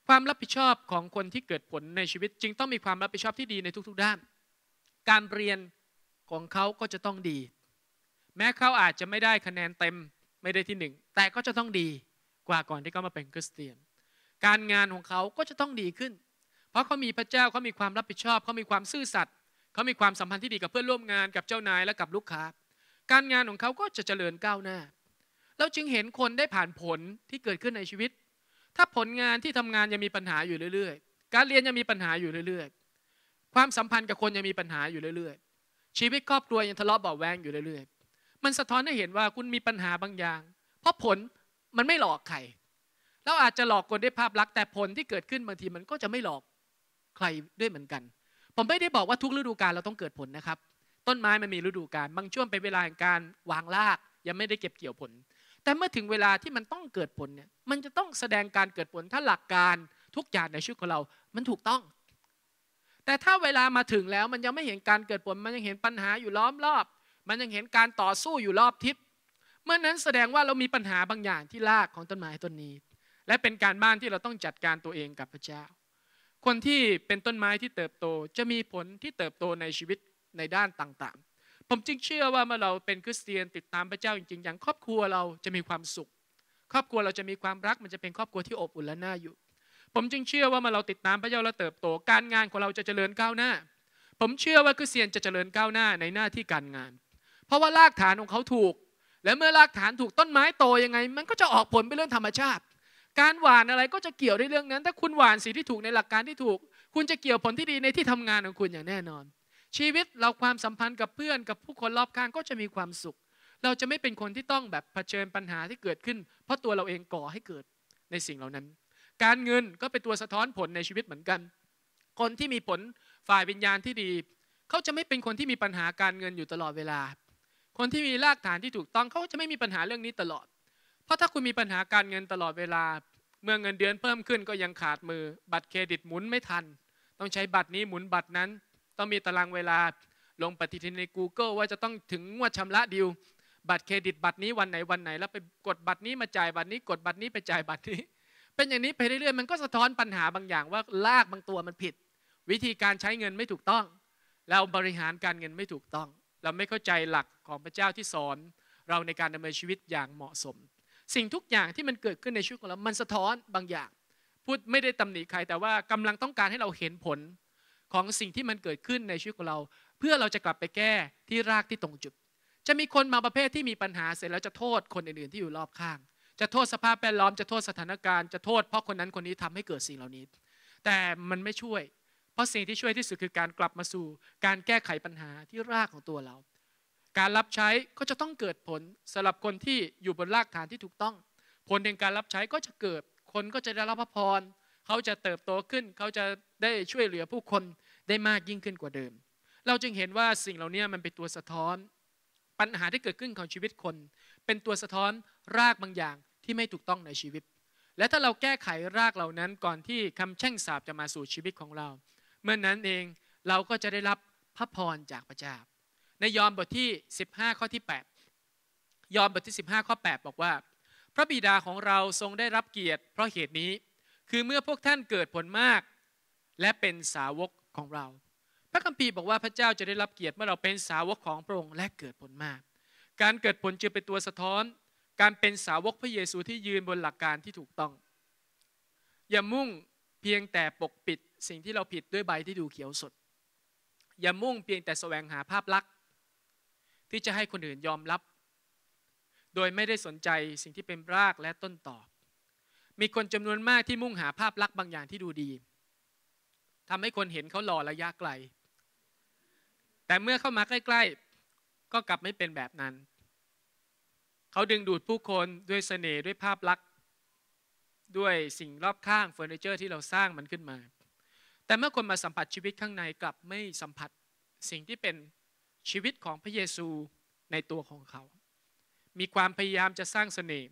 ความรับผิดชอบของคนที่เกิดผลในชีวิตจึงต้องมีความรับผิดชอบที่ดีในทุกๆด้านการเรียนของเขาก็จะต้องดีแม้เขาอาจจะไม่ได้คะแนนเต็มไม่ได้ที่หนึ่งแต่ก็จะต้องดีกว่าก่อนที่เขามาเป็นคริสเตียนการงานของเขาก็จะต้องดีขึ้นเพราะเขามีพระเจ้าเขามีความรับผิดชอบเขามีความซื่อสัตย์เขามีความสัมพันธ์ที่ดีกับเพื่อนร่วมงานกับเจ้านายและกับลูกค้าการงานของเขาก็จะเจริญก้าวหน้าเราจึงเห็นคนได้ผ่านผลที่เกิดขึ้นในชีวิตถ้าผลงานที่ทำงานยังมีปัญหาอยู่เรื่อยๆการเรียนยังมีปัญหาอยู่เรื่อยๆความสัมพันธ์กับคนยังมีปัญหาอยู่เรื่อยๆชีวิตครอบครัวยังทะเลาะเบาแวงอยู่เรื่อยๆมันสะท้อนให้เห็นว่าคุณมีปัญหาบางอย่างเพราะผลมันไม่หลอกใครเราอาจจะหลอกคนด้วยภาพลักษณ์แต่ผลที่เกิดขึ้นบางทีมันก็จะไม่หลอกใครด้วยเหมือนกันผมไม่ได้บอกว่าทุกฤดูกาลเราต้องเกิดผลนะครับต้นไม้มันมีฤดูกาลบางช่วงเป็นเวลาแห่งการวางรากยังไม่ได้เก็บเกี่ยวผลแต่เมื่อถึงเวลาที่มันต้องเกิดผลเนี่ยมันจะต้องแสดงการเกิดผลถ้าหลักการทุกอย่างในชีวิตของเรามันถูกต้องแต่ถ้าเวลามาถึงแล้วมันยังไม่เห็นการเกิดผลมันยังเห็นปัญหาอยู่ล้อมรอบมันยังเห็นการต่อสู้อยู่รอบทิศเมื่อนั้นแสดงว่าเรามีปัญหาบางอย่างที่รากของต้นไม้ต้นนี้และเป็นการบ้านที่เราต้องจัดการตัวเองกับพระเจ้าคนที่เป็นต้นไม้ที่เติบโตจะมีผลที่เติบโตในชีวิตในด้านต่างๆผมจึงเชื่อว่าเมื่อเราเป็นคริสเตียนติดตามพระเจ้าจริงๆอย่างครอบครัวเราจะมีความสุขครอบครัวเราจะมีความรักมันจะเป็นครอบครัวที่อบอุ่นและน่าอยู่ผมจึงเชื่อว่าเมื่อเราติดตามพระเจ้าและเติบโตการงานของเราจะเจริญก้าวหน้าผมเชื่อว่าคริสเตียนจะเจริญก้าวหน้าในหน้าที่การงานเพราะว่ารากฐานของเขาถูกและเมื่อรากฐานถูกต้นไม้โตยังไงมันก็จะออกผลเป็นเรื่องธรรมชาติการหว่านอะไรก็จะเกี่ยวในเรื่องนั้นถ้าคุณหว่านสิ่งที่ถูกในหลักการที่ถูกคุณจะเกี่ยวผลที่ดีในที่ทำงานของคุณอย่างแน่นอนชีวิตเราความสัมพันธ์กับเพื่อนกับผู้คนรอบข้างก็จะมีความสุขเราจะไม่เป็นคนที่ต้องแบบเผชิญปัญหาที่เกิดขึ้นเพราะตัวเราเองก่อให้เกิดในสิ่งเหล่านั้นการเงินก็เป็นตัวสะท้อนผลในชีวิตเหมือนกันคนที่มีผลฝ่ายวิญญาณที่ดีเขาจะไม่เป็นคนที่มีปัญหาการเงินอยู่ตลอดเวลาคนที่มีรากฐานที่ถูกต้องเขาจะไม่มีปัญหาเรื่องนี้ตลอดเพราะถ้าคุณมีปัญหาการเงินตลอดเวลาเมื่อเงินเดือนเพิ่มขึ้นก็ยังขาดมือบัตรเครดิตหมุนไม่ทันต้องใช้บัตรนี้หมุนบัตรนั้นต้องมีตารางเวลาลงปฏิทินใน กูเกิล ว่าจะต้องถึงงวดชำระดีลบัตรเครดิตบัตรนี้วันไหนวันไหนแล้วไปกดบัตรนี้มาจ่ายบัตรนี้กดบัตรนี้ไปจ่ายบัตรนี้เป็นอย่างนี้ไปเรื่อยๆมันก็สะท้อนปัญหาบางอย่างว่ารากบางตัวมันผิดวิธีการใช้เงินไม่ถูกต้องเราบริหารการเงินไม่ถูกต้องเราไม่เข้าใจหลักของพระเจ้าที่สอนเราในการดำเนินชีวิตอย่างเหมาะสมสิ่งทุกอย่างที่มันเกิดขึ้นในชีวิตของเรามันสะท้อนบางอย่างพูดไม่ได้ตำหนิใครแต่ว่ากำลังต้องการให้เราเห็นผลของสิ่งที่มันเกิดขึ้นในชีวิตของเราเพื่อเราจะกลับไปแก้ที่รากที่ตรงจุดจะมีคนบางประเภทที่มีปัญหาเสร็จแล้วจะโทษคนอื่นๆที่อยู่รอบข้างจะโทษสภาพแวดล้อมจะโทษสถานการณ์จะโทษเพราะคนนั้นคนนี้ทำให้เกิดสิ่งเหล่านี้แต่มันไม่ช่วยเพราะสิ่งที่ช่วยที่สุดคือการกลับมาสู่การแก้ไขปัญหาที่รากของตัวเราการรับใช้ก็จะต้องเกิดผลสำหรับคนที่อยู่บนรากฐานที่ถูกต้องผลแห่งการรับใช้ก็จะเกิดคนก็จะได้รับพระพรเขาจะเติบโตขึ้นเขาจะได้ช่วยเหลือผู้คนได้มากยิ่งขึ้นกว่าเดิมเราจึงเห็นว่าสิ่งเหล่านี้มันเป็นตัวสะท้อนปัญหาที่เกิดขึ้นของชีวิตคนเป็นตัวสะท้อนรากบางอย่างที่ไม่ถูกต้องในชีวิตและถ้าเราแก้ไขรากเหล่านั้นก่อนที่คำแช่งสาปจะมาสู่ชีวิตของเราเมื่อนั้นเองเราก็จะได้รับพระพรจากพระเจ้าในยอห์นบทที่สิบห้าข้อที่แปด ยอห์นบทที่สิบห้าข้อแปดบอกว่าพระบิดาของเราทรงได้รับเกียรติเพราะเหตุนี้คือเมื่อพวกท่านเกิดผลมากและเป็นสาวกของเราพระคัมภีร์บอกว่าพระเจ้าจะได้รับเกียรติเมื่อเราเป็นสาวกของพระองค์และเกิดผลมากการเกิดผลจึงเป็นตัวสะท้อนการเป็นสาวกพระเยซูที่ยืนบนหลักการที่ถูกต้องอย่ามุ่งเพียงแต่ปกปิดสิ่งที่เราผิดด้วยใบที่ดูเขียวสดอย่ามุ่งเพียงแต่แสวงหาภาพลักษณ์ที่จะให้คนอื่นยอมรับโดยไม่ได้สนใจสิ่งที่เป็นรากและต้นตอมีคนจำนวนมากที่มุ่งหาภาพลักษณ์บางอย่างที่ดูดีทำให้คนเห็นเขาหล่อระยะไกลแต่เมื่อเข้ามาใกล้ๆก็กลับไม่เป็นแบบนั้นเขาดึงดูดผู้คนด้วยเสน่ห์ด้วยภาพลักษณ์ด้วยสิ่งรอบข้างเฟอร์นิเจอร์ที่เราสร้างมันขึ้นมาแต่เมื่อคนมาสัมผัสชีวิตข้างในกลับไม่สัมผัสสิ่งที่เป็นชีวิตของพระเยซูในตัวของเขามีความพยายามจะสร้างเสน่ห์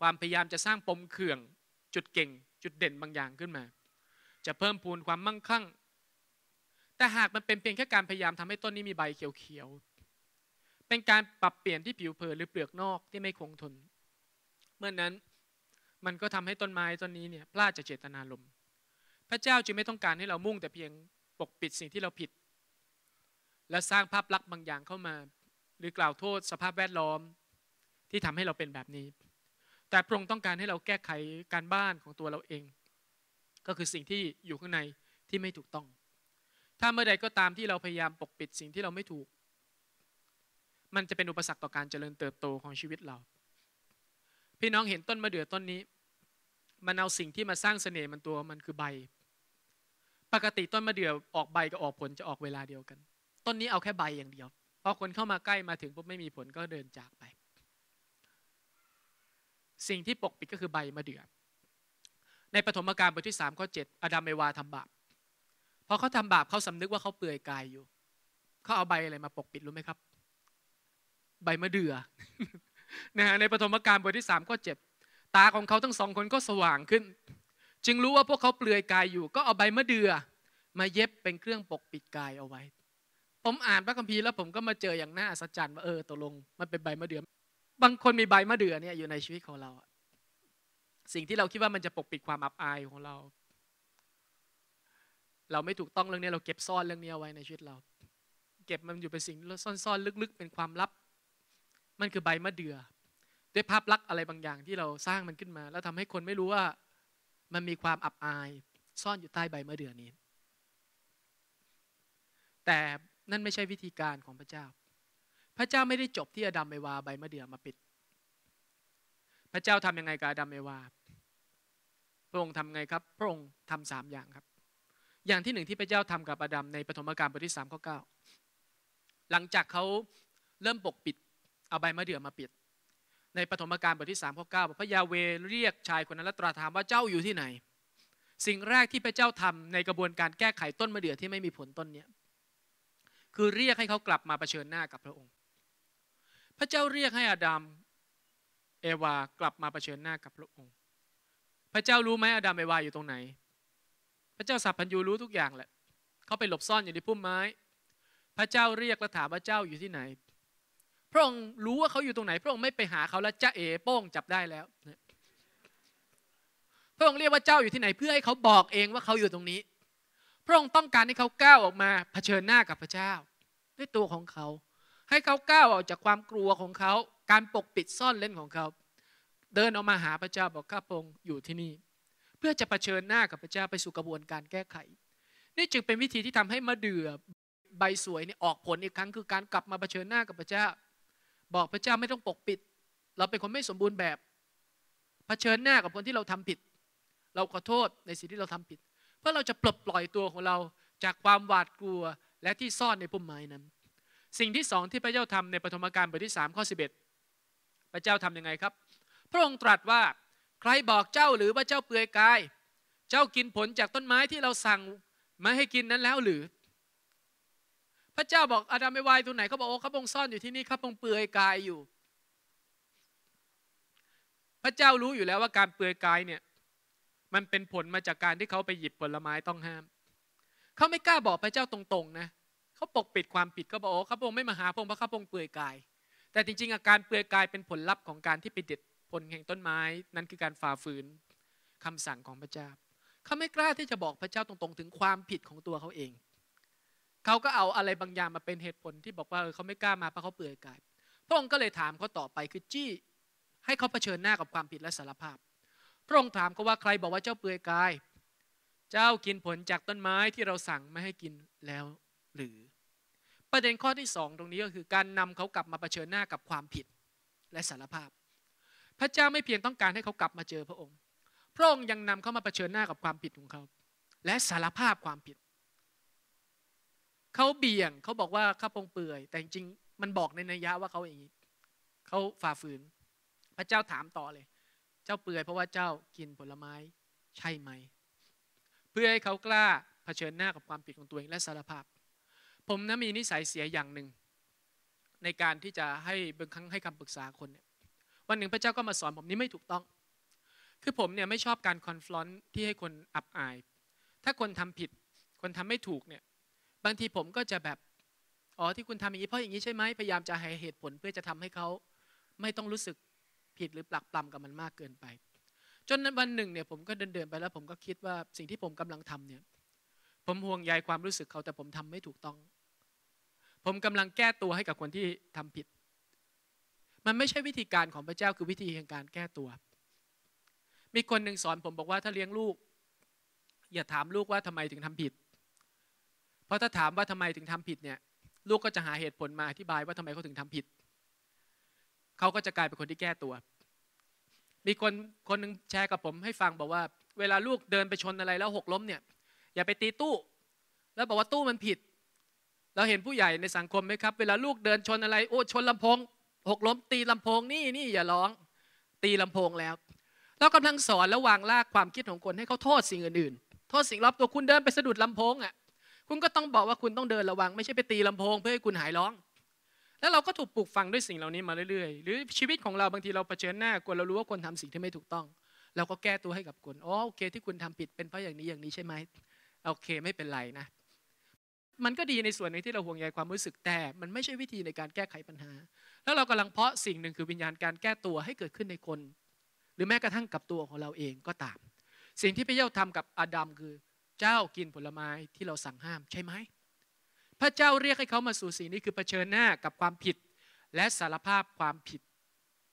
ความพยายามจะสร้างปมเขื่องจุดเก่งจุดเด่นบางอย่างขึ้นมาจะเพิ่มพูนความมั่งคั่งแต่หากมันเป็นเพียงแค่การพยายามทำให้ต้นนี้มีใบเขียวๆเป็นการปรับเปลี่ยนที่ผิวเผินหรือเปลือกนอกที่ไม่คงทนเมื่อนั้นมันก็ทำให้ต้นไม้ต้นนี้เนี่ยพลาดจากเจตนารมณ์พระเจ้าจึงไม่ต้องการให้เรามุ่งแต่เพียงปกปิดสิ่งที่เราผิดและสร้างภาพลักษณ์บางอย่างเข้ามาหรือกล่าวโทษสภาพแวดล้อมที่ทำให้เราเป็นแบบนี้แต่พระองค์ต้องการให้เราแก้ไขการบ้านของตัวเราเองก็คือสิ่งที่อยู่ข้างในที่ไม่ถูกต้องถ้าเมื่อใดก็ตามที่เราพยายามปกปิดสิ่งที่เราไม่ถูกมันจะเป็นอุปสรรคต่อการเจริญเติบโตของชีวิตเราพี่น้องเห็นต้นมะเดื่อต้นนี้มันเอาสิ่งที่มาสร้างเสน่ห์มันตัวมันคือใบปกติต้นมะเดื่อออกใบกับออกผลจะออกเวลาเดียวกันต้นนี้เอาแค่ใบอย่างเดียวพอคนเข้ามาใกล้มาถึงปุ๊บไม่มีผลก็เดินจากไปสิ่งที่ปกปิดก็คือใบมะเดื่อในปฐมกาลบทที่สามข้อเจ็ดอาดัมเอวาทำบาปพอเขาทำบาปเขาสำนึกว่าเขาเปลือยกายอยู่เขาเอาใบอะไรมาปกปิดรู้ไหมครับใบมะเดื่อ นะฮะในปฐมกาลบทที่สามข้อเจ็ดตาของเขาทั้งสองคนก็สว่างขึ้นจึงรู้ว่าพวกเขาเปลือยกายอยู่ก็เอาใบมะเดื่อมาเย็บเป็นเครื่องปกปิดกายเอาไว้ผมอ่านพระคัมภีร์แล้วผมก็มาเจออย่างน่าอัศจรรย์ว่าเออตกลงมันเป็นใบมะเดื่อบางคนมีใบมะเดื่อเนี่ยอยู่ในชีวิตของเราสิ่งที่เราคิดว่ามันจะปกปิดความอับอายของเราเราไม่ถูกต้องเรื่องนี้เราเก็บซ่อนเรื่องนี้เอาไว้ในชีวิตเราเก็บมันอยู่เป็นสิ่งซ่อนๆลึกๆเป็นความลับมันคือใบมะเดื่อด้วยภาพลักษณ์อะไรบางอย่างที่เราสร้างมันขึ้นมาแล้วทำให้คนไม่รู้ว่ามันมีความอับอายซ่อนอยู่ใต้ใบมะเดื่อนี้แต่นั่นไม่ใช่วิธีการของพระเจ้าพระเจ้าไม่ได้จบที่อาดัมเอวาใบมะเดื่อมาปิดพระเจ้าทำยังไงกับอาดัมเอวาพระองค์ทำไงครับพระองค์ทำสามอย่างครับอย่างที่หนึ่งที่พระเจ้าทำกับอาดัมในปฐมกาลบทที่สามข้อเก้าหลังจากเขาเริ่มปกปิดเอาใบมะเดื่อมาปิดในปฐมกาลบทที่สามข้อเก้าพระยาเวห์เรียกชายคนนั้นและตรัสถามว่าเจ้าอยู่ที่ไหนสิ่งแรกที่พระเจ้าทำในกระบวนการแก้ไขต้นมะเดื่อที่ไม่มีผลต้นนี้คือเรียกให้เขากลับมาเผชิญหน้ากับพระองค์พระเจ้าเรียกให้อาดัมเอวากลับมาเผชิญหน้ากับพระองค์พระเจ้ารู้ไหมอาดัมเอวาอยู่ตรงไหนพระเจ้าสัพพัญญูรู้ทุกอย่างแหละเขาไปหลบซ่อนอยู่ในพุ่มไม้พระเจ้าเรียกและถามว่าเจ้าอยู่ที่ไหนพระองค์รู้ว่าเขาอยู่ตรงไหนพระองค์ไม่ไปหาเขาแล้วจะเอโป้งจับได้แล้วพระองค์เรียกว่าเจ้าอยู่ที่ไหนเพื่อให้เขาบอกเองว่าเขาอยู่ตรงนี้พระองค์ต้องการให้เขาก้าวออกมาเผชิญหน้ากับพระเจ้าด้วยตัวของเขาให้เขาก้าวออกจากความกลัวของเขาการปกปิดซ่อนเล่นของเขาเดินออกมาหาพระเจ้าบอกข้าพระองค์อยู่ที่นี่เพื่อจะเผชิญหน้ากับพระเจ้าไปสู่กระบวนการแก้ไขนี่จึงเป็นวิธีที่ทำให้มะเดื่อใบสวยนี่ออกผลอีกครั้งคือการกลับมาเผชิญหน้ากับพระเจ้าบอกพระเจ้าไม่ต้องปกปิดเราเป็นคนไม่สมบูรณ์แบบเผชิญหน้ากับคนที่เราทำผิดเราขอโทษในสิ่งที่เราทำผิดเพื่อเราจะปลดปล่อยตัวของเราจากความหวาดกลัวและที่ซ่อนในพุ่มไม้นั้นสิ่งที่สองที่พระเจ้าทำในปฐมกาลบทที่สามข้อสิบเอ็ดพระเจ้าทํำยังไงครับพระองค์ตรัสว่าใครบอกเจ้าหรือว่าเจ้าเปลือยกายเจ้ากินผลจากต้นไม้ที่เราสั่งไม่ให้กินนั้นแล้วหรือพระเจ้าบอกอาดัมเอวาตัวไหนเขาบอกโอ้ข้าพระองค์ซ่อนอยู่ที่นี่ข้าพระองค์เปลือยกายอยู่พระเจ้ารู้อยู่แล้วว่าการเปลือยกายเนี่ยมันเป็นผลมาจากการที่เขาไปหยิบผลไม้ต้องห้ามเขาไม่กล้าบอกพระเจ้าตรงๆนะเขาปกปิดความผิดเขาบอกโอ้ข้าพระองค์ไม่มาหาพระองค์เพราะข้าพระองค์เปลือยกาย แต่จริงๆอาการเปลือยกายเป็นผลลัพธ์ของการที่ไปเด็ดผลแห่งต้นไม้นั้นคือการฝ่าฝืนคำสั่งของพระเจ้าเขาไม่กล้าที่จะบอกพระเจ้าตรงๆถึงความผิดของตัวเขาเองเขาก็เอาอะไรบางอย่างมาเป็นเหตุผลที่บอกว่าเขาไม่กล้ามาเพราะเขาเปลือยกายพระองค์ก็เลยถามเขาต่อไปคือจี้ให้เขาเผชิญหน้ากับความผิดและสารภาพพระองค์ถามเขาว่าใครบอกว่าเจ้าเปลือยกายเจ้ากินผลจากต้นไม้ที่เราสั่งไม่ให้กินแล้วหรือประเด็นข้อที่สองตรงนี้ก็คือการนำเขากลับมาเผชิญหน้ากับความผิดและสารภาพพระเจ้าไม่เพียงต้องการให้เขากลับมาเจอพระองค์พระองค์ยังนำเขามาเผชิญหน้ากับความผิดของเขาและสารภาพความผิดเขาเบี่ยงเขาบอกว่าข้าพงเปื่อยแต่จริงๆมันบอกในนัยยะว่าเขาอย่างนี้เขาฝ่าฝืนพระเจ้าถามต่อเลยเจ้าเปื่อยเพราะว่าเจ้ากินผลไม้ใช่ไหมเพื่อให้เขากล้าเผชิญหน้ากับความผิดของตัวเองและสารภาพผมนะมีนิสัยเสียอย่างหนึ่งในการที่จะให้บางครั้งให้คำปรึกษาคนเนี่ยวันหนึ่งพระเจ้าก็มาสอนผมนี่ไม่ถูกต้องคือผมเนี่ยไม่ชอบการคอนฟลอนต์ที่ให้คนอับอายถ้าคนทำผิดคนทำไม่ถูกเนี่ยบางทีผมก็จะแบบอ๋อที่คุณทำอย่างนี้เพราะอย่างนี้ใช่ไหมพยายามจะหาเหตุผลเพื่อจะทำให้เขาไม่ต้องรู้สึกผิดหรือปลักปลำกับมันมากเกินไปจนวันหนึ่งเนี่ยผมก็เดินเดินไปแล้วผมก็คิดว่าสิ่งที่ผมกำลังทำเนี่ยผมห่วงใยความรู้สึกเขาแต่ผมทำไม่ถูกต้องผมกำลังแก้ตัวให้กับคนที่ทำผิดมันไม่ใช่วิธีการของพระเจ้าคือวิธีแห่งการแก้ตัวมีคนหนึ่งสอนผมบอกว่าถ้าเลี้ยงลูกอย่าถามลูกว่าทำไมถึงทำผิดเพราะถ้าถามว่าทำไมถึงทำผิดเนี่ยลูกก็จะหาเหตุผลมาอธิบายว่าทำไมเขาถึงทำผิดเขาก็จะกลายเป็นคนที่แก้ตัวมีคนคนหนึ่งแชร์กับผมให้ฟังบอกว่าเวลาลูกเดินไปชนอะไรแล้วหกล้มเนี่ยอย่าไปตีตู้แล้วบอกว่าตู้มันผิดเราเห็นผู้ใหญ่ในสังคมไหมครับเวลาลูกเดินชนอะไรโอ้ชนลำโพงหกล้มตีลำโพงนี่นี่อย่าร้องตีลำโพงแล้วเรากำลังสอนและวางรากความคิดของคนให้เขาโทษสิ่งอื่นๆโทษสิ่งรอบตัวคุณเดินไปสะดุดลำโพงอ่ะคุณก็ต้องบอกว่าคุณต้องเดินระวังไม่ใช่ไปตีลำโพงเพื่อให้คุณหายร้องแล้วเราก็ถูกปลูกฝังด้วยสิ่งเหล่านี้มาเรื่อยๆหรือชีวิตของเราบางทีเราเผชิญหน้ากลัวเรารู้ว่าคนทำสิ่งที่ไม่ถูกต้องเราก็แก้ตัวให้กับคนอ๋อโอเคที่คุณทำผิดเป็นเพราะอย่างนี้อย่างนี้ใช่ไหมโอเคไม่เป็นไรนะมันก็ดีในส่วนในที่เราห่วงใยความรู้สึกแต่มันไม่ใช่วิธีในการแก้ไขปัญหาแล้วเรากำลังเพาะสิ่งหนึ่งคือวิญญาณการแก้ตัวให้เกิดขึ้นในคนหรือแม้กระทั่งกับตัวของเราเองก็ตามสิ่งที่พระเจ้าทำกับอาดัมคือเจ้ากินผลไม้ที่เราสั่งห้ามใช่ไหมพระเจ้าเรียกให้เขามาสู่สิ่งนี้คือเผชิญหน้ากับความผิดและสารภาพความผิด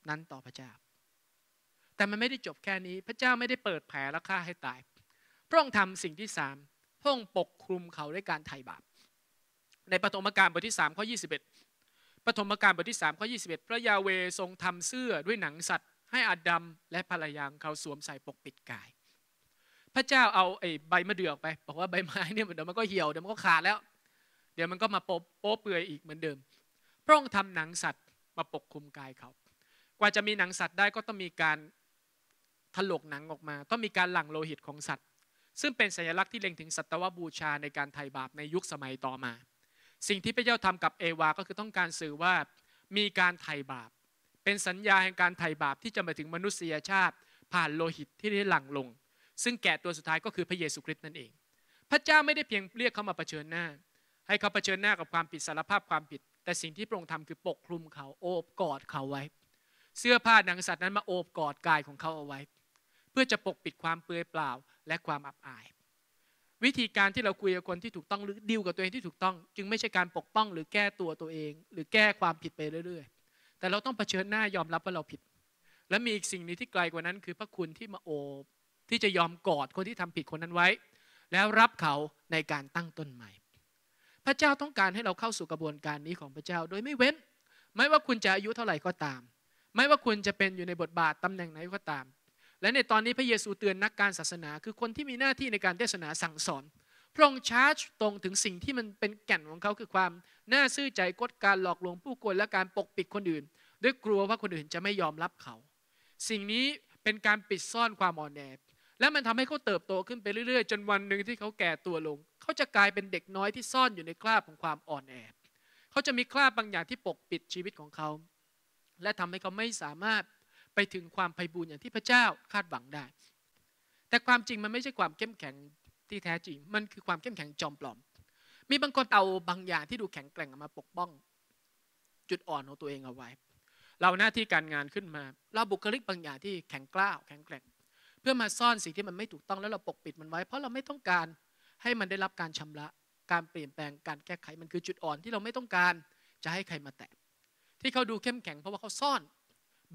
นั้นต่อพระเจ้าแต่มันไม่ได้จบแค่นี้พระเจ้าไม่ได้เปิดแผลและฆ่าให้ตายพระองค์ทำสิ่งที่สามพระองค์ปกคลุมเขาด้วยการไถ่บาปในปฐมกาลบทที่สามข้อยี่สิบเอ็ดปฐมกาลบทที่สามข้อยี่สิบเอ็ดพระยาเวทรงทำเสื้อด้วยหนังสัตว์ให้อาดัมและภรรยาเขาสวมใส่ปกปิดกายพระเจ้าเอาไอ้ใบมะเดื่อออกไปบอกว่าใบไม้เนี่ยเดี๋ยวมันก็เหี่ยวเดี๋ยวมันก็ขาดแล้วเดี๋ยวมันก็มาโป๊ะเปื่อยอีกเหมือนเดิมพระองค์ทำหนังสัตว์มาปกคลุมกายเขากว่าจะมีหนังสัตว์ได้ก็ต้องมีการถลกหนังออกมาต้องมีการหลั่งโลหิตของสัตว์ซึ่งเป็นสัญลักษณ์ที่เล็งถึงสัตวบูชาในการไถ่บาปในยุคสมัยต่อมาสิ่งที่พระเจ้าทำกับเอวาก็คือต้องการสื่อว่ามีการไถ่บาปเป็นสัญญาแห่งการไถ่บาปที่จะมาถึงมนุษยชาติผ่านโลหิตที่ได้หลั่งลงซึ่งแก่ตัวสุดท้ายก็คือพระเยซูคริสต์นั่นเองพระเจ้าไม่ได้เพียงเรียกเขามาเผชิญหน้าให้เขาเผชิญหน้ากับความผิดสารภาพความผิดแต่สิ่งที่พระองค์ทำคือปกคลุมเขาโอบกอดเขาไว้เสื้อผ้าหนังสัตว์นั้นมาโอบกอดกายของเขาเอาไว้เพื่อจะปกปิดความเปลือยเปล่าและความอับอายวิธีการที่เราคุยกับคนที่ถูกต้องหรือดิวกับตัวเองที่ถูกต้องจึงไม่ใช่การปกป้องหรือแก้ตัวตัวเองหรือแก้ความผิดไปเรื่อยๆแต่เราต้องเผชิญหน้ายอมรับว่าเราผิดและมีอีกสิ่งนี้ที่ไกลกว่านั้นคือพระคุณที่มาโอบที่จะยอมกอดคนที่ทำผิดคนนั้นไว้แล้วรับเขาในการตั้งต้นใหม่พระเจ้าต้องการให้เราเข้าสู่กระบวนการนี้ของพระเจ้าโดยไม่เว้นไม่ว่าคุณจะอายุเท่าไหร่ก็ตามไม่ว่าคุณจะเป็นอยู่ในบทบาทตำแหน่งไหนก็ตามและในตอนนี้พระเยซูเตือนนักการศาสนาคือคนที่มีหน้าที่ในการเทศนาสั่งสอนพระองค์ชาร์จตรงถึงสิ่งที่มันเป็นแก่นของเขาคือความน่าซื่อใจกดการหลอกลวงผู้คนและการปกปิดคนอื่นด้วยกลัวว่าคนอื่นจะไม่ยอมรับเขาสิ่งนี้เป็นการปิดซ่อนความอ่อนแอและมันทำให้เขาเติบโตขึ้นไปเรื่อยๆจนวันหนึ่งที่เขาแก่ตัวลงเขาจะกลายเป็นเด็กน้อยที่ซ่อนอยู่ในคราบของความอ่อนแอเขาจะมีคราบบางอย่างที่ปกปิดชีวิตของเขาและทำให้เขาไม่สามารถไปถึงความไพบูลย์อย่างที่พระเจ้าคาดหวังได้แต่ความจริงมันไม่ใช่ความเข้มแข็งที่แท้จริงมันคือความเข้มแข็งจอมปลอมมีบางคนเอาบางอย่างที่ดูแข็งแกร่งมาปกป้องจุดอ่อนของตัวเองเอาไว้ เราหน้าที่การงานขึ้นมาเราบุคลิกบางอย่างที่แข็งกล้าวแข็งแกร่งเพื่อมาซ่อนสิ่งที่มันไม่ถูกต้องแล้วเราปกปิดมันไว้เพราะเราไม่ต้องการให้มันได้รับการชำระการเปลี่ยนแปลงการแก้ไขมันคือจุดอ่อนที่เราไม่ต้องการจะให้ใครมาแตะที่เขาดูเข้มแข็งเพราะว่าเขาซ่อน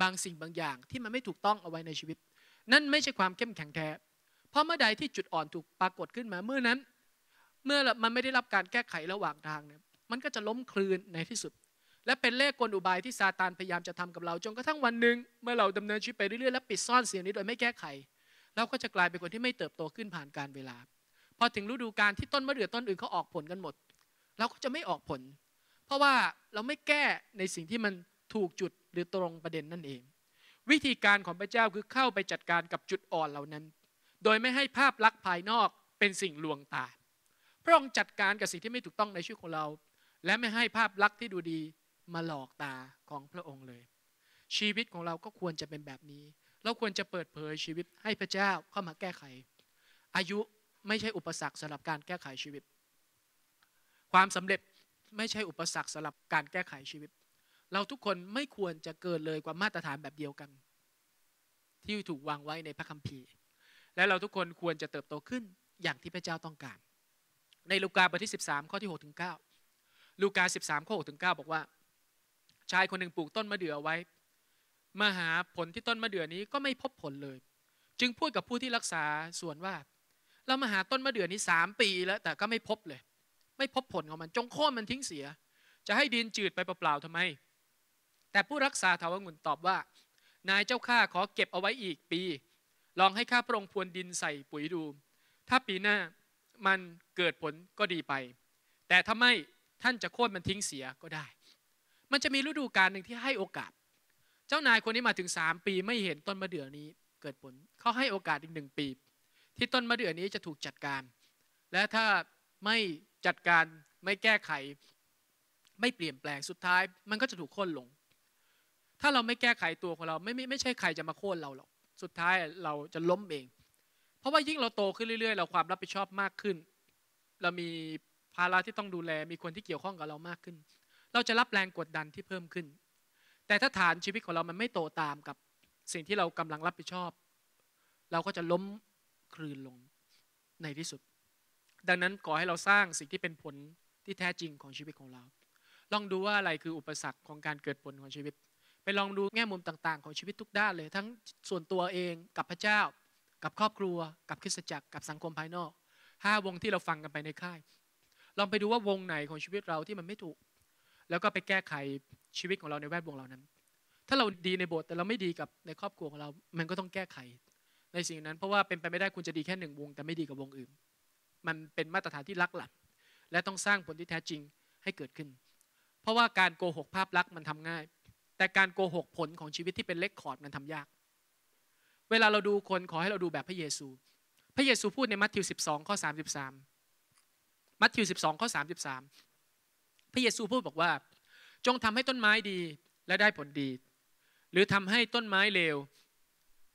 บางสิ่งบางอย่างที่มันไม่ถูกต้องเอาไว้ในชีวิตนั่นไม่ใช่ความเข้มแข็งแท้เพราะเมื่อใดที่จุดอ่อนถูกปรากฏขึ้นมาเมื่อนั้นเมื่อมันไม่ได้รับการแก้ไขระหว่างทางเนี่ยมันก็จะล้มคลืนในที่สุดและเป็นเลขกลอุบายที่ซาตานพยายามจะทำกับเราจนกระทั่งวันหนึ่งเมื่อเราดำเนินชีวิตไปเรื่อยๆและปิดซ่อนสิ่งนี้โดยไม่แก้ไขเราก็จะกลายเป็นคนที่ไม่เติบโตขึ้นผ่านการเวลาพอถึงฤดูกาลที่ต้นมะเดื่อต้นอื่นเขาออกผลกันหมดเราก็จะไม่ออกผลเพราะว่าเราไม่แก้ในสิ่งที่มันถูกจุดหรือตรงประเด็นนั่นเองวิธีการของพระเจ้าคือเข้าไปจัดการกับจุดอ่อนเหล่านั้นโดยไม่ให้ภาพลักษณ์ภายนอกเป็นสิ่งลวงตาพระองค์จัดการกับสิ่งที่ไม่ถูกต้องในชีวิตของเราและไม่ให้ภาพลักษณ์ที่ดูดีมาหลอกตาของพระองค์เลยชีวิตของเราก็ควรจะเป็นแบบนี้เราควรจะเปิดเผยชีวิตให้พระเจ้าเข้ามาแก้ไขอายุไม่ใช่อุปสรรคสำหรับการแก้ไขชีวิตความสำเร็จไม่ใช่อุปสรรคสำหรับการแก้ไขชีวิตเราทุกคนไม่ควรจะเกินเลยกว่ามาตรฐานแบบเดียวกันที่ถูกวางไว้ในพระคัมภีร์และเราทุกคนควรจะเติบโตขึ้นอย่างที่พระเจ้าต้องการในลูกาบทที่สิบสามข้อที่หกถึงเก้าลูกาสิบสามข้อหกถึงเก้าบอกว่าชายคนหนึ่งปลูกต้นมะเดื่อไว้มาหาผลที่ต้นมะเดื่อนี้ก็ไม่พบผลเลยจึงพูดกับผู้ที่รักษาสวนว่าเรามาหาต้นมะเดื่อนี้สามปีแล้วแต่ก็ไม่พบเลยไม่พบผลของมันจงโค่นมันทิ้งเสียจะให้ดินจืดไปเปล่าๆทำไมแต่ผู้รักษาถาวรงุ่นตอบว่านายเจ้าข้าขอเก็บเอาไว้อีกปีลองให้ข้าพระองค์พรวนดินใส่ปุ๋ยดูถ้าปีหน้ามันเกิดผลก็ดีไปแต่ถ้าไม่ท่านจะโค่นมันทิ้งเสียก็ได้มันจะมีฤดูกาลหนึ่งที่ให้โอกาสเจ้านายคนนี้มาถึงสามปีไม่เห็นต้นมะเดื่อนี้เกิดผลเขาให้โอกาสอีกหนึ่งปีที่ต้นมะเดื่อนี้จะถูกจัดการและถ้าไม่จัดการไม่แก้ไขไม่เปลี่ยนแปลงสุดท้ายมันก็จะถูกโค่นลงถ้าเราไม่แก้ไขตัวของเราไม่ไม่ไม่ใช่ใครจะมาโค่นเราหรอกสุดท้ายเราจะล้มเองเพราะว่ายิ่งเราโตขึ้นเรื่อยๆเราความรับผิดชอบมากขึ้นเรามีภาระที่ต้องดูแลมีคนที่เกี่ยวข้องกับเรามากขึ้นเราจะรับแรงกดดันที่เพิ่มขึ้นแต่ถ้าฐานชีวิตของเรามันไม่โตตามกับสิ่งที่เรากำลังรับผิดชอบเราก็จะล้มคลืนลงในที่สุดดังนั้นขอให้เราสร้างสิ่งที่เป็นผลที่แท้จริงของชีวิตของเราลองดูว่าอะไรคืออุปสรรคของการเกิดผลของชีวิตไปลองดูแง่มุมต่างๆของชีวิตทุกด้านเลยทั้งส่วนตัวเองกับพระเจ้ากับครอบครัวกับคริสตจักรกับสังคมภายนอกห้าวงที่เราฟังกันไปในค่ายลองไปดูว่าวงไหนของชีวิตเราที่มันไม่ถูกแล้วก็ไปแก้ไขชีวิตของเราในแวดวงเหล่านั้นถ้าเราดีในโบสถ์แต่เราไม่ดีกับในครอบครัวของเรามันก็ต้องแก้ไขในสิ่งนั้นเพราะว่าเป็นไปไม่ได้คุณจะดีแค่หนึ่งวงแต่ไม่ดีกับวงอื่นมันเป็นมาตรฐานที่ลักหลักและต้องสร้างผลที่แท้จริงให้เกิดขึ้นเพราะว่าการโกหกภาพลักษณ์มันทำง่ายแต่การโกหกผลของชีวิตที่เป็นเรคคอร์ดมันทำยากเวลาเราดูคนขอให้เราดูแบบพระเยซูพระเยซูพูดในมัทธิวสิบสองข้อสามสิบสามมัทธิวสิบสองข้อสามสิบสามพระเยซูพูดบอกว่าจงทำให้ต้นไม้ดีและได้ผลดีหรือทำให้ต้นไม้เลว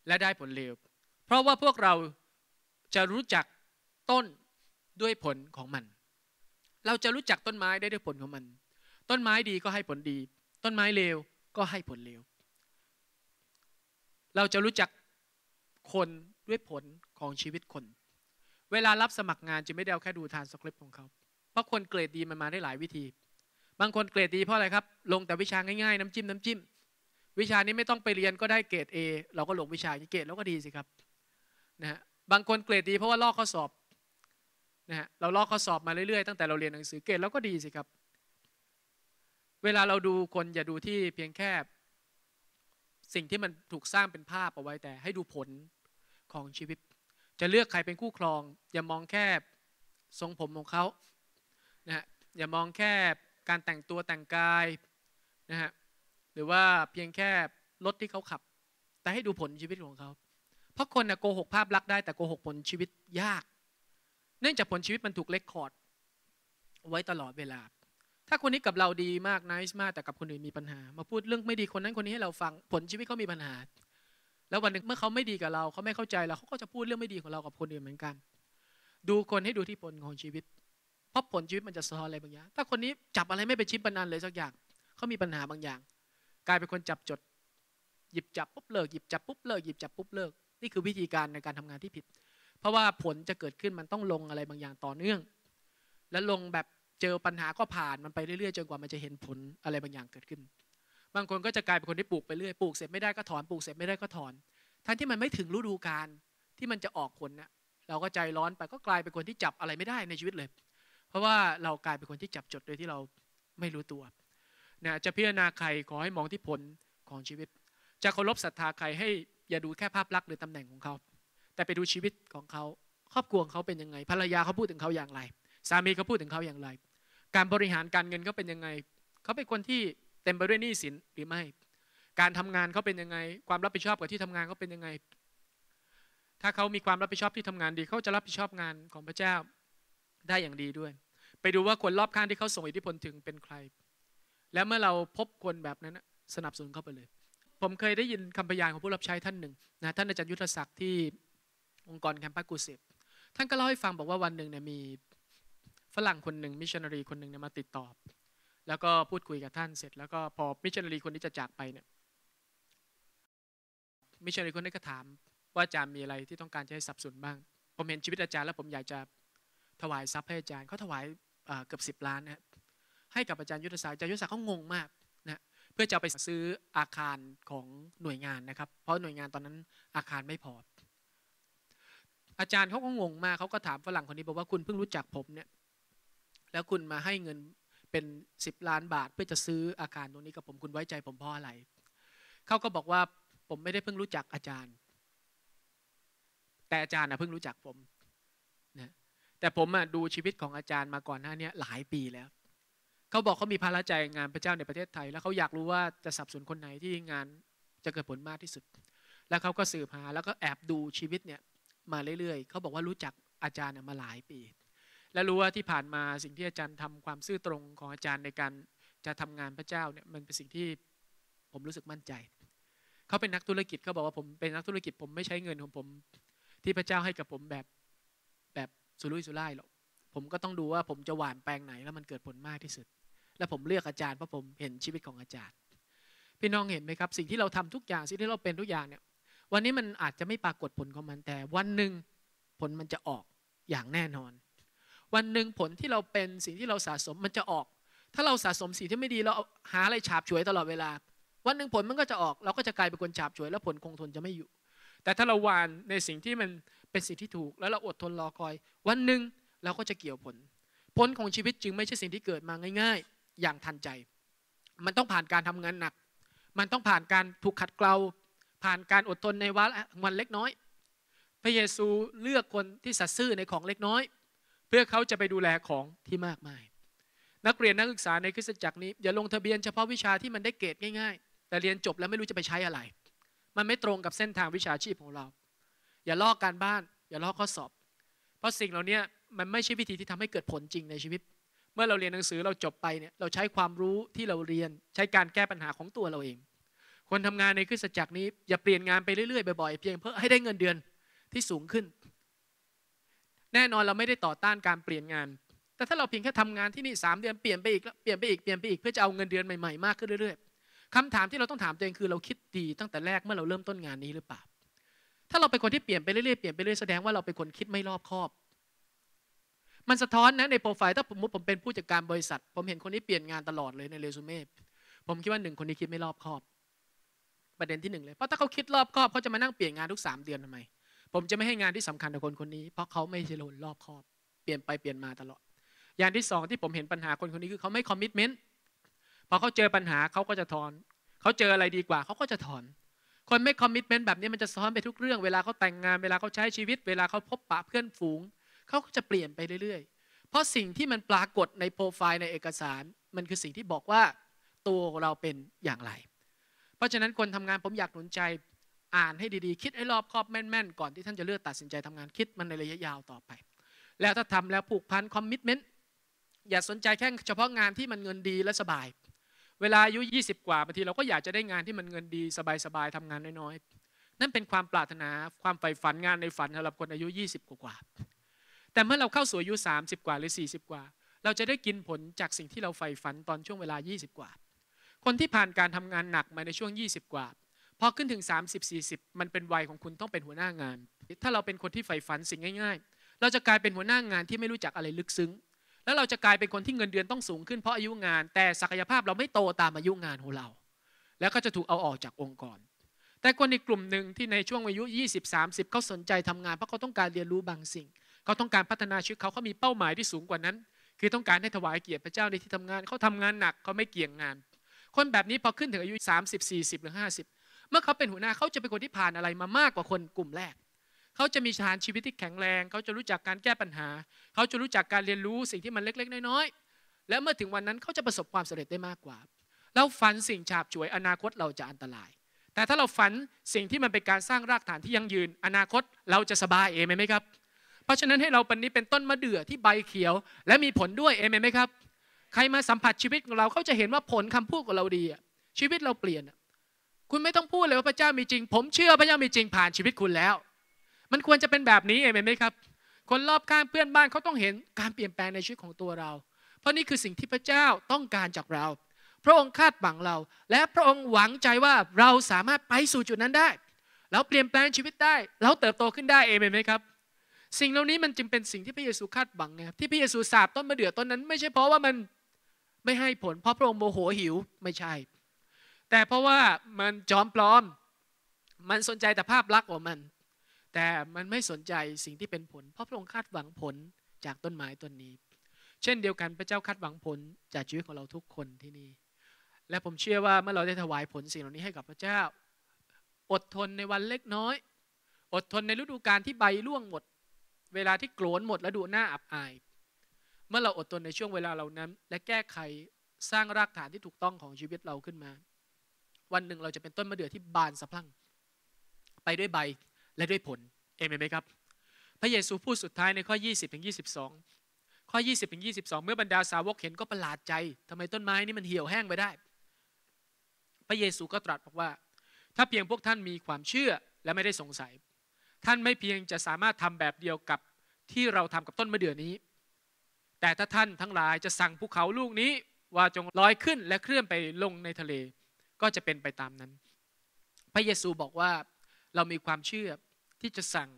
และได้ผลเลวเพราะว่าพวกเราจะรู้จักต้นด้วยผลของมันเราจะรู้จักต้นไม้ได้ด้วยผลของมันต้นไม้ดีก็ให้ผลดีต้นไม้เลวก็ให้ผลเลวเราจะรู้จักคนด้วยผลของชีวิตคนเวลารับสมัครงานจะไม่ได้เอาแค่ดูทานสคริปต์ของเขาเพราะคนเกรดดีมันมาได้หลายวิธีบางคนเกรดดีเพราะอะไรครับลงแต่วิชาง่ายๆน้ำจิ้มน้ำจิ้มวิชานี้ไม่ต้องไปเรียนก็ได้เกรด เอ เราก็ลงวิชานี้เกรดเราก็ดีสิครับนะฮะบางคนเกรดดีเพราะว่าลอกข้อสอบนะฮะเราลอกข้อสอบมาเรื่อยๆตั้งแต่เราเรียนหนังสือเกรดเราก็ดีสิครับเวลาเราดูคนอย่าดูที่เพียงแค่สิ่งที่มันถูกสร้างเป็นภาพเอาไว้แต่ให้ดูผลของชีวิตจะเลือกใครเป็นคู่ครองอย่ามองแค่ทรงผมของเขานะฮะอย่ามองแค่การแต่งตัวแต่งกายนะฮะหรือว่าเพียงแค่รถที่เขาขับแต่ให้ดูผลชีวิตของเขาเพราะคนนะโกหกภาพลักษณ์ได้แต่โกหกผลชีวิตยากเนื่องจากผลชีวิตมันถูกเรคคอร์ดไว้ตลอดเวลาถ้าคนนี้กับเราดีมากไนซ์มากแต่กับคนอื่นมีปัญหามาพูดเรื่องไม่ดีคนนั้นคนนี้ให้เราฟังผลชีวิตเขามีปัญหาแล้ววันหนึ่งเมื่อเขาไม่ดีกับเราเขาไม่เข้าใจเราเขาก็จะพูดเรื่องไม่ดีของเรากับคนอื่นเหมือนกันดูคนให้ดูที่ผลของชีวิตเพราะผลชีวิตมันจะสะท้อนอะไรบางอย่างถ้าคนนี้จับอะไรไม่เป็นชิ้นเป็นอันเลยสักอย่างเขามีปัญหาบางอย่าง กลายเป็นคนจับจดหยิบจับปุ๊บเลิกหยิบจับปุ๊บเลิกหยิบจับปุ๊บเลิกนี่คือวิธีการในการทำงานที่ผิดเพราะว่าผลจะเกิดขึ้นมันต้องลงอะไรบางอย่างต่อเนื่องและลงแบบเจอปัญหาก็ผ่านมันไปเรื่อยๆจนกว่ามันจะเห็นผลอะไรบางอย่างเกิดขึ้นบางคนก็จะกลายเป็นคนที่ปลูกไปเรื่อยปลูกเสร็จไม่ได้ก็ถอนปลูกเสร็จไม่ได้ก็ถอนทั้งที่มันไม่ถึงฤดูกาลที่มันจะออกผลนะเราก็ใจร้อนไปก็กลายเป็นคนที่จับอะไรไม่ได้ในชีวิตเลยเพราะว่าเรากลายเป็นคนที่จับจดโดยที่เราไม่รู้ตัวนะจะพิจารณาใครขอให้มองที่ผลของชีวิตจะเคารพศรัทธาใครให้อย่าดูแค่ภาพลักษณ์หรือตำแหน่งของเขาแต่ไปดูชีวิตของเขาครอบครัวของเขาเป็นยังไงภรรยาเขาพูดถึงเขาอย่างไรสามีเขาพูดถึงเขาอย่างไรการบริหารการเงินเขาเป็นยังไงเขาเป็นคนที่เต็มไปด้วยหนี้สินหรือไม่การทำงานเขาเป็นยังไงความรับผิดชอบกับที่ทำงานเขาเป็นยังไงถ้าเขามีความรับผิดชอบที่ทำงานดีเขาจะรับผิดชอบงานของพระเจ้าได้อย่างดีด้วยไปดูว่าคนรอบข้างที่เขาส่งอิทธิพลถึงเป็นใครและเมื่อเราพบคนแบบนั้นสนับสนุนเข้าไปเลยผมเคยได้ยินคำพยานของผู้รับใช้ท่านหนึ่งนะท่านอาจารย์ยุทธศักดิ์ที่องค์กรแคมปัสกุศิบท่านก็เล่าให้ฟังบอกว่าวันหนึ่งเนี่ยมีฝรั่งคนหนึ่งมิชชันนารีคนหนึ่งเนี่ยมาติดต่อแล้วก็พูดคุยกับท่านเสร็จแล้วก็พอมิชชันนารีคนนี้จะจากไปเนี่ยมิชชันนารีคนนี้ก็ถามว่าอาจารย์มีอะไรที่ต้องการจะให้สนับสนุนบ้างผมเห็นชีวิตอาจารย์แล้วผมอยากจะถวายทรัพย์ให้อาจารย์เขาถวายเกือบสิบล้านนะให้กับอาจารย์ยุทธศักดิ์อาจารย์ยุทธศักดิ์เขางงมากนะเพื่อจะไปซื้ออาคารของหน่วยงานนะครับเพราะหน่วยงานตอนนั้นอาคารไม่พออาจารย์เขาก็งงมากเขาก็ถามฝรั่งคนนี้บอกว่าคุณเพิ่งรู้จักผมเนี่ยแล้วคุณมาให้เงินเป็นสิบล้านบาทเพื่อจะซื้ออาคารตรงนี้กับผมคุณไว้ใจผมเพราะอะไรเขาก็บอกว่าผมไม่ได้เพิ่งรู้จักอาจารย์แต่อาจารย์นะเพิ่งรู้จักผมนะแต่ผมอ่ะดูชีวิตของอาจารย์มาก่อนหน้านี้หลายปีแล้วเขาบอกเขามีภาระใจงานพระเจ้าในประเทศไทยแล้วเขาอยากรู้ว่าจะสนับสนุนคนไหนที่งานจะเกิดผลมากที่สุดแล้วเขาก็สืบหาแล้วก็แอบดูชีวิตเนี่ยมาเรื่อยๆเขาบอกว่ารู้จักอาจารย์มาหลายปีและรู้ว่าที่ผ่านมาสิ่งที่อาจารย์ทำความซื่อตรงของอาจารย์ในการจะทำงานพระเจ้าเนี่ยมันเป็นสิ่งที่ผมรู้สึกมั่นใจเขาเป็นนักธุรกิจเขาบอกว่าผมเป็นนักธุรกิจผมไม่ใช้เงินของผมที่พระเจ้าให้กับผมแบบแบบสุรุ่ยสุร่ายหรอกผมก็ต้องดูว่าผมจะหว่านแปลงไหนแล้วมันเกิดผลมากที่สุดและผมเลือกอาจารย์เพราะผมเห็นชีวิตของอาจารย์พี่น้องเห็นไหมครับสิ่งที่เราทำทุกอย่างสิ่งที่เราเป็นทุกอย่างเนี่ยวันนี้มันอาจจะไม่ปรากฏผลของมันแต่วันหนึ่งผลมันจะออกอย่างแน่นอนวันหนึ่งผลที่เราเป็นสิ่งที่เราสะสมมันจะออกถ้าเราสะสมสิ่งที่ไม่ดีเราหาอะไรฉาบฉวยตลอดเวลาวันหนึ่งผลมันก็จะออกเราก็จะกลายเป็นคนฉาบฉวยแล้วผลคงทนจะไม่อยู่แต่ถ้าเราหว่านในสิ่งที่มันเป็นสิ่งที่ถูกแล้วเราอดทนรอคอยวันหนึ่งเราก็จะเกี่ยวผลผลของชีวิตจึงไม่ใช่สิ่งที่เกิดมาง่ายๆอย่างทันใจมันต้องผ่านการทำงานหนักมันต้องผ่านการถูกขัดเกลาผ่านการอดทนในวันเล็กน้อยพระเยซูเลือกคนที่สัตย์ซื่อในของเล็กน้อยเพื่อเขาจะไปดูแลของที่มากมายนักเรียนนักศึกษาในคริสตจักรนี้อย่าลงทะเบียนเฉพาะวิชาที่มันได้เกรดง่ายๆแต่เรียนจบแล้วไม่รู้จะไปใช้อะไรมันไม่ตรงกับเส้นทางวิชาชีพของเราอย่าลอกการบ้านอย่าลอกข้อสอบเพราะสิ่งเหล่านี้มันไม่ใช่วิธีที่ทำให้เกิดผลจริงในชีวิตเมื่อเราเรียนหนังสือเราจบไปเนี่ยเราใช้ความรู้ที่เราเรียนใช้การแก้ปัญหาของตัวเราเองคนทำงานในคริสตจักรนี้อย่าเปลี่ยนงานไปเรื่อยๆบ่อยๆเพียงเพื่อให้ได้เงินเดือนที่สูงขึ้นแน่นอนเราไม่ได้ต่อต้านการเปลี่ยนงานแต่ถ้าเราเพียงแค่ทำงานที่นี่สามเดือนเปลี่ยนไปอีกเปลี่ยนไปอีกเปลี่ยนไปอีกเพื่อจะเอาเงินเดือนใหม่ๆมากขึ้นเรื่อยๆคำถามที่เราต้องถามตัวเองคือเราคิดดีตั้งแต่แรกเมื่อเราเริ่มต้นงานนี้หรือเปล่าถ้าเราเป็นคนที่เปลี่ยนไปเรื่อยๆเปลี่ยนไปเรื่อยแสดงว่าเราเป็นคนคิดไม่รอบคอบมันสะท้อนนะในโปรไฟล์ถ้าสมมติผมเป็นผู้จัดการบริษัทผมเห็นคนนี้เปลี่ยนงานตลอดเลยในเรซูเม่ผมคิดว่าหนึ่งคนนี้คิดไม่รอบคอบประเด็นที่หนึ่งเลยเพราะถ้าเขาคิดรอบคอบเขาจะมานั่งเปลี่ยนงานทุกสามเดือนทำไมผมจะไม่ให้งานที่สำคัญกับคนคนนี้เพราะเขาไม่ใช่คนรอบคอบเปลี่ยนไปเปลี่ยนมาตลอดอย่างที่สองที่ผมเห็นปัญหาคนคนนี้คือเขาไม่คอมมิชเมนต์พอเขาเจอปัญหาเขาก็จะถอนเขาเจออะไรดีกว่าเขาก็จะถอนคนไม่คอมมิชเมนต์แบบนี้มันจะซ้อนไปทุกเรื่องเวลาเขาแต่งงานเวลาเขาใช้ชีวิตเวลาเขาพบปะเพื่อนฝูงเขาก็จะเปลี่ยนไปเรื่อยๆเพราะสิ่งที่มันปรากฏในโปรไฟล์ในเอกสารมันคือสิ่งที่บอกว่าตัวเราเป็นอย่างไรเพราะฉะนั้นคนทำงานผมอยากหนุนใจอ่านให้ดีๆคิดให้รอบคอบแม่นๆก่อนที่ท่านจะเลือกตัดสินใจทำงานคิดมันในระยะยาวต่อไปแล้วถ้าทำแล้วผูกพันคอมมิชเมนต์อย่าสนใจแค่เฉพาะงานที่มันเงินดีและสบายเวลาอายุยี่สิบกว่าบางทีเราก็อยากจะได้งานที่มันเงินดีสบายๆทำงานน้อยๆนั่นเป็นความปรารถนาความใฝ่ฝันงานในฝันสำหรับคนอายุยี่สิบกว่าแต่เมื่อเราเข้าสู่อายุสามสิบกว่าหรือสี่สิบกว่าเราจะได้กินผลจากสิ่งที่เราใฝ่ฝันตอนช่วงเวลายี่สิบกว่า คนที่ผ่านการทำงานหนักมาในช่วงยี่สิบกว่าพอขึ้นถึงสามสิบ สี่สิบมันเป็นวัยของคุณต้องเป็นหัวหน้างานถ้าเราเป็นคนที่ใฝ่ฝันสิ่งง่ายๆเราจะกลายเป็นหัวหน้างานที่ไม่รู้จักอะไรลึกซึ้งแล้วเราจะกลายเป็นคนที่เงินเดือนต้องสูงขึ้นเพราะอายุงานแต่ศักยภาพเราไม่โตตามอายุงานของเราแล้วก็จะถูกเอาออกจากองค์กรแต่คนอีกกลุ่มหนึ่งที่ในช่วงอายุ ยี่สิบ สามสิบ เขาสนใจทำงานเพราะเขาต้องการเรียนรู้บางสิ่งเขาต้องการพัฒนาชีวิตเขาเขามีเป้าหมายที่สูงกว่านั้นคือต้องการให้ถวายเกียรติพระเจ้าในที่ทำงานเขาทำงานหนักเขาไม่เกี่ยงงานคนแบบนี้พอขึ้นถึงอายุสามสิบ สี่สิบ หรือ ห้าสิบเมื่อเขาเป็นหัวหน้าเขาจะเป็นคนที่ผ่านอะไรมามากกว่าคนกลุ่มแรกเขาจะมีฐานชีวิตที่แข็งแรงเขาจะรู้จักการแก้ปัญหาเขาจะรู้จักการเรียนรู้สิ่งที่มันเล็กๆน้อยๆและเมื่อถึงวันนั้นเขาจะประสบความสำเร็จได้มากกว่าเราฝันสิ่งฉาบฉวยอนาคตเราจะอันตรายแต่ถ้าเราฝันสิ่งที่มันเป็นการสร้างรากฐานที่ยั่งยืนอนาคตเราจะสบายเอเมนไหมครับเพราะฉะนั้นให้เราปันนี้เป็นต้นมะเดื่อที่ใบเขียวและมีผลด้วยเอเมนไหมครับใครมาสัมผัสชีวิตของเราเขาจะเห็นว่าผลคำพูดของเราดีชีวิตเราเปลี่ยนคุณไม่ต้องพูดเลยว่าพระเจ้ามีจริงผมเชื่อพระเจ้ามีจริงผ่านชีวิตคุณแล้วมันควรจะเป็นแบบนี้เอเมนไหมครับคนรอบข้างเพื่อนบ้านเขาต้องเห็นการเปลี่ยนแปลงในชีวิตของตัวเราเพราะนี่คือสิ่งที่พระเจ้าต้องการจากเราพระองค์คาดหวังเราและพระองค์หวังใจว่าเราสามารถไปสู่จุดนั้นได้เราเปลี่ยนแปลงชีวิตได้เราเติบโตขึ้นได้เอเมนไหมครับสิ่งเหล่านี้มันจึงเป็นสิ่งที่พระเยซูคาดหวังนะครับที่พระเยซูสาปต้นมะเดื่อต้นนั้นไม่ใช่เพราะว่ามันไม่ให้ผลเพราะพระองค์โมโหหิวไม่ใช่แต่เพราะว่ามันจอมปลอมมันสนใจแต่ภาพลักษณ์ของมันแต่มันไม่สนใจสิ่งที่เป็นผลเพราะพระองค์คาดหวังผลจากต้นไม้ต้นนี้เช่นเดียวกันพระเจ้าคาดหวังผลจากชีวิตของเราทุกคนที่นี่และผมเชื่อว่าเมื่อเราได้ถวายผลสิ่งเหล่านี้ให้กับพระเจ้าอดทนในวันเล็กน้อยอดทนในฤดูกาลที่ใบร่วงหมดเวลาที่โกรนหมดและดูหน้าอับอายเมื่อเราอดทนในช่วงเวลาเหล่านั้นและแก้ไขสร้างรากฐานที่ถูกต้องของชีวิตเราขึ้นมาวันหนึ่งเราจะเป็นต้นมะเดื่อที่บานสะพรั่งไปด้วยใบและด้วยผลเอเมนไหมครับพระเยซูพูดสุดท้ายในข้อ ยี่สิบ ถึง ยี่สิบสอง ข้อ ยี่สิบ ถึง ยี่สิบสองเมื่อบรรดาสาวกเห็นก็ประหลาดใจทำไมต้นไม้นี้มันเหี่ยวแห้งไปได้พระเยซูก็ตรัสบอกว่าถ้าเพียงพวกท่านมีความเชื่อและไม่ได้สงสัยท่านไม่เพียงจะสามารถทำแบบเดียวกับที่เราทำกับต้นมะเดื่อนี้แต่ถ้าท่านทั้งหลายจะสั่งภูเขาลูกนี้ว่าจงลอยขึ้นและเคลื่อนไปลงในทะเลก็จะเป็นไปตามนั้นพระเยซูบอกว่าเรามีความเชื่อที่จะสั่ง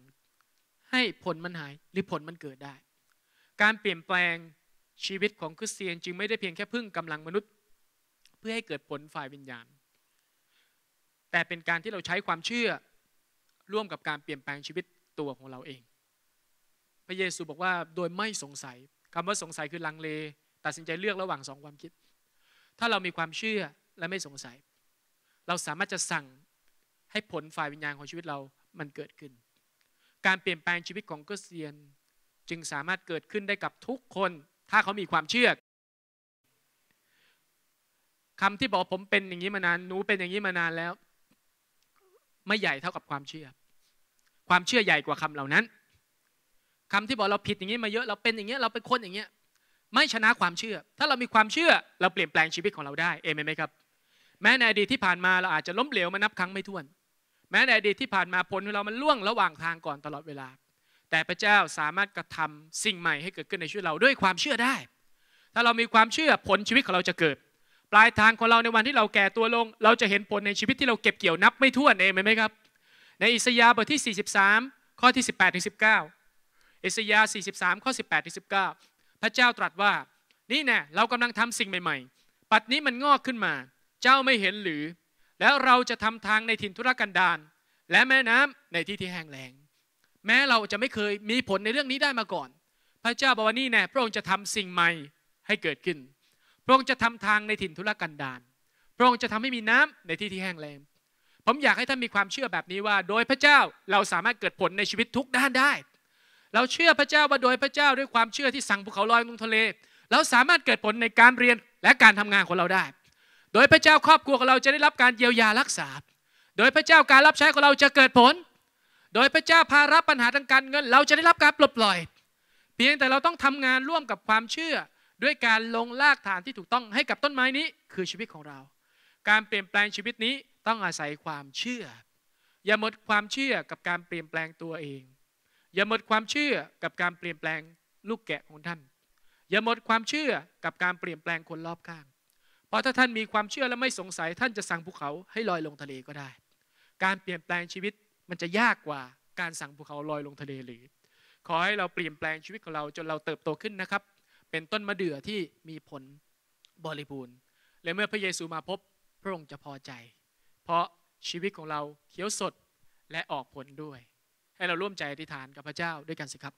ให้ผลมันหายหรือผลมันเกิดได้การเปลี่ยนแปลงชีวิตของคริสเตียนจึงไม่ได้เพียงแค่พึ่งกำลังมนุษย์เพื่อให้เกิดผลฝ่ายวิญญาณแต่เป็นการที่เราใช้ความเชื่อร่วมกับการเปลี่ยนแปลงชีวิตตัวของเราเองพระเยซูบอกว่าโดยไม่สงสัยคำว่าสงสัยคือลังเลตัดสินใจเลือกระหว่างสองความคิดถ้าเรามีความเชื่อและไม่สงสัยเราสามารถจะสั่งให้ผลฝ่ายวิญญาณของชีวิตเรามันเกิดขึ้นการเปลี่ยนแปลงชีวิตของคริสเตียนจึงสามารถเกิดขึ้นได้กับทุกคนถ้าเขามีความเชื่อคำที่บอกผมเป็นอย่างนี้มานานหนูเป็นอย่างนี้มานานแล้วไม่ใหญ่เท่ากับความเชื่อความเชื่อใหญ่กว่าคำเหล่านั้นคำที่บอกเราผิดอย่างนี้มาเยอะเราเป็นอย่างนี้เราเป็นคนอย่างนี้ไม่ชนะความเชื่อถ้าเรามีความเชื่อเราเปลี่ยนแปลงชีวิตของเราได้เอเมนไหมครับแม้ในอดีตที่ผ่านมาเราอาจจะล้มเหลวมานับครั้งไม่ถ้วนแม้ในอดีตที่ผ่านมาผลของเรามันล่วงระหว่างทางก่อนตลอดเวลาแต่พระเจ้าสามารถกระทำสิ่งใหม่ให้เกิดขึ้นในชีวิตเราด้วยความเชื่อได้ถ้าเรามีความเชื่อผลชีวิตของเราจะเกิดปลายทางของเราในวันที่เราแก่ตัวลงเราจะเห็นผลในชีวิตที่เราเก็บเกี่ยวนับไม่ถ้วนเองไหมครับในอิสยาห์บทที่สี่สิบสามข้อที่สิบแปดถึงสิบเก้าอิสยาห์สี่สิบสามข้อสิบแปดถึงสิบเก้าพระเจ้าตรัสว่านี่แน่เรากำลังทำสิ่งใหม่ๆปัดนี้มันงอกขึ้นมาเจ้าไม่เห็นหรือแล้วเราจะทำทางในถิ่นทุรกันดารและแม่น้ำในที่ที่แห้งแล้งแม้เราจะไม่เคยมีผลในเรื่องนี้ได้มาก่อนพระเจ้าบอกว่านี่แน่พระองค์จะทำสิ่งใหม่ให้เกิดขึ้นพระองค์จะทำทางในถิ่นทุรกันดารพระองค์จะทำให้มีน้ำในที่ที่แห้งแล้งผมอยากให้ท่านมีความเชื่อแบบนี้ว่าโดยพระเจ้าเราสามารถเกิดผลในชีวิตทุกด้านได้เราเชื่อพระเจ้าว่าโดยพระเจ้าด้วยความเชื่อที่สั่งภูเขาลอยลงทะเลเราสามารถเกิดผลในการเรียนและการทำงานของเราได้โดยพระเจ้าครอบครัวของเราจะได้รับการเยียวยารักษาโดยพระเจ้าการรับใช้ของเราจะเกิดผลโดยพระเจ้าภาระปัญหาทางการเงินเราจะได้รับการปลดปล่อยเพียงแต่เราต้องทำงานร่วมกับความเชื่อด้วยการลงรากฐานที่ถูกต้องให้กับต้นไม้นี้คือชีวิตของเราการเปลี่ยนแปลงชีวิตนี้ต้องอาศัยความเชื่ออย่าหมดความเชื่อกับการเปลี่ยนแปลงตัวเองอย่าหมดความเชื่อกับการเปลี่ยนแปลงลูกแกะของท่านอย่าหมดความเชื่อกับการเปลี่ยนแปลงคนรอบข้างเพ ราะถ้าท่านมีความเชื่อและไม่สงสัยท่านจะสั่งภูเขาให้ลอยลงทะเลก็ได้การเปลี่ยนแปลงชีวิตมันจะยากกว่าการสั่งภูเขาลอยลงทะเลหรือขอให้เราเปลี่ยนแปลงชีวิตของเราจนเราเติบโตขึ้นนะครับเป็นต้นมะเดื่อที่มีผลบริบูรณ์และเมื่อพระเยซูมาพบพระองค์จะพอใจเพราะชีวิตของเราเขียวสดและออกผลด้วยให้เราร่วมใจอธิษฐานกับพระเจ้าด้วยกันสิครับ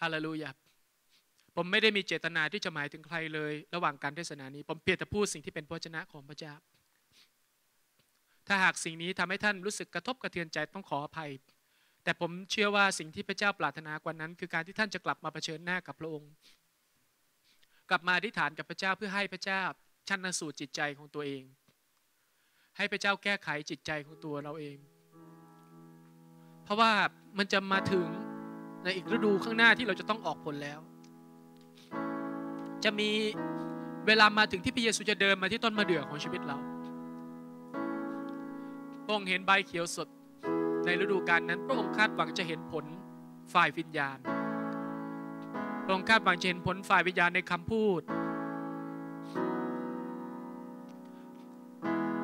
ฮาเลลูยาผมไม่ได้มีเจตนาที่จะหมายถึงใครเลยระหว่างการเทศนานี้ผมเพียงแต่พูดสิ่งที่เป็นพระวจนะของพระเจ้าถ้าหากสิ่งนี้ทำให้ท่านรู้สึกกระทบกระเทือนใจต้องขออภัยแต่ผมเชื่อว่าสิ่งที่พระเจ้าปรารถนากว่านั้นคือการที่ท่านจะกลับมาเผชิญหน้ากับพระองค์กลับมาอธิษฐานกับพระเจ้าเพื่อให้พระเจ้าชันสูตรจิตใจของตัวเองให้พระเจ้าแก้ไขจิตใจของตัวเราเองเพราะว่ามันจะมาถึงในอีกฤดูข้างหน้าที่เราจะต้องออกผลแล้วจะมีเวลามาถึงที่พระเยซูจะเดินมาที่ต้นมะเดื่อของชีวิตเราพระองค์เห็นใบเขียวสดในฤดูกาลนั้นพระองค์คาดหวังจะเห็นผลฝ่ายวิญญาณพระองค์คาดหวังจะเห็นผลฝ่ายวิญญาณในคำพูด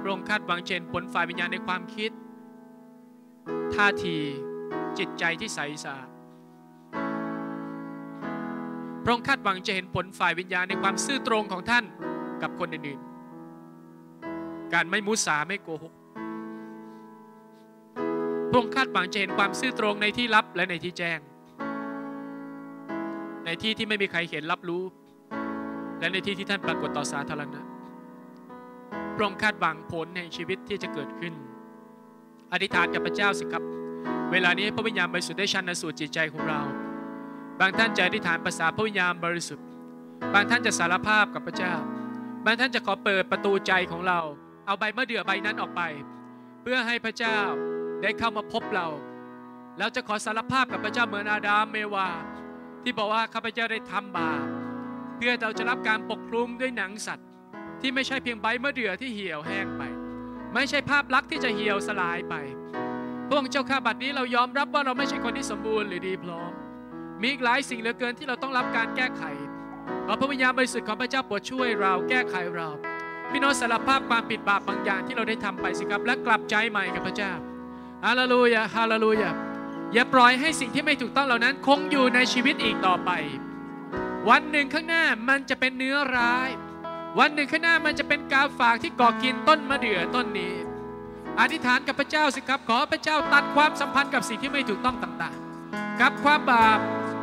พระองค์คาดหวังจะเห็นผลฝ่ายวิญญาณในความคิดท่าทีจิตใจที่ใสสะอาดพระองค์คาดหวังจะเห็นผลฝ่ายวิญญาณในความซื่อตรงของท่านกับคนอื่นๆการไม่มุสาไม่โกหกพระองค์คาดหวังจะเห็นความซื่อตรงในที่ลับและในที่แจ้งในที่ที่ไม่มีใครเห็นรับรู้และในที่ที่ท่านปรากฏต่อสาธารณะพระองค์คาดหวังผลแห่งชีวิตที่จะเกิดขึ้นอธิษฐานกับพระเจ้าสิครับเวลานี้พระวิญญาณบริสุทธิ์ได้ชันสูตรจิตใจของเราบางท่านจะอธิษฐานภาษาพระวิญญาณบริสุทธิ์บางท่านจะสารภาพกับพระเจ้าบางท่านจะขอเปิดประตูใจของเราเอาใบมะเดื่อใบนั้นออกไปเพื่อให้พระเจ้าได้เข้ามาพบเราแล้วจะขอสารภาพกับพระเจ้าเหมือนอาดัมเมวาที่บอกว่าข้าพเจ้าได้ทำบาปเพื่อเราจะรับการปกคลุมด้วยหนังสัตว์ที่ไม่ใช่เพียงใบมะเดื่อที่เหี่ยวแห้งไปไม่ใช่ภาพลักษณ์ที่จะเหี่ยวสลายไปพระองค์เจ้าข้าบัดนี้เรายอมรับว่าเราไม่ใช่คนที่สมบูรณ์หรือดีพร้อมมีอีกหลายสิ่งเหลือเกินที่เราต้องรับการแก้ไขขอพระวิญญาณบริสุทธิ์ของพระเจ้าโปรดช่วยเราแก้ไขเราพี่น้องสารภาพความผิดบาปบางอย่างที่เราได้ทำไปสิครับและกลับใจใหม่กับพระเจ้าฮาเลลูยาฮาเลลูยาอย่าปล่อยให้สิ่งที่ไม่ถูกต้องเหล่านั้นคงอยู่ในชีวิตอีกต่อไปวันหนึ่งข้างหน้ามันจะเป็นเนื้อร้ายวันหนึ่งข้างหน้ามันจะเป็นกาฝากที่ก่อกินต้นมะเดื่อต้นนี้อธิษฐานกับพระเจ้าสิครับขอพระเจ้าตัดความสัมพันธ์กับสิ่งที่ไม่ถูกต้องต่างๆกับความบาป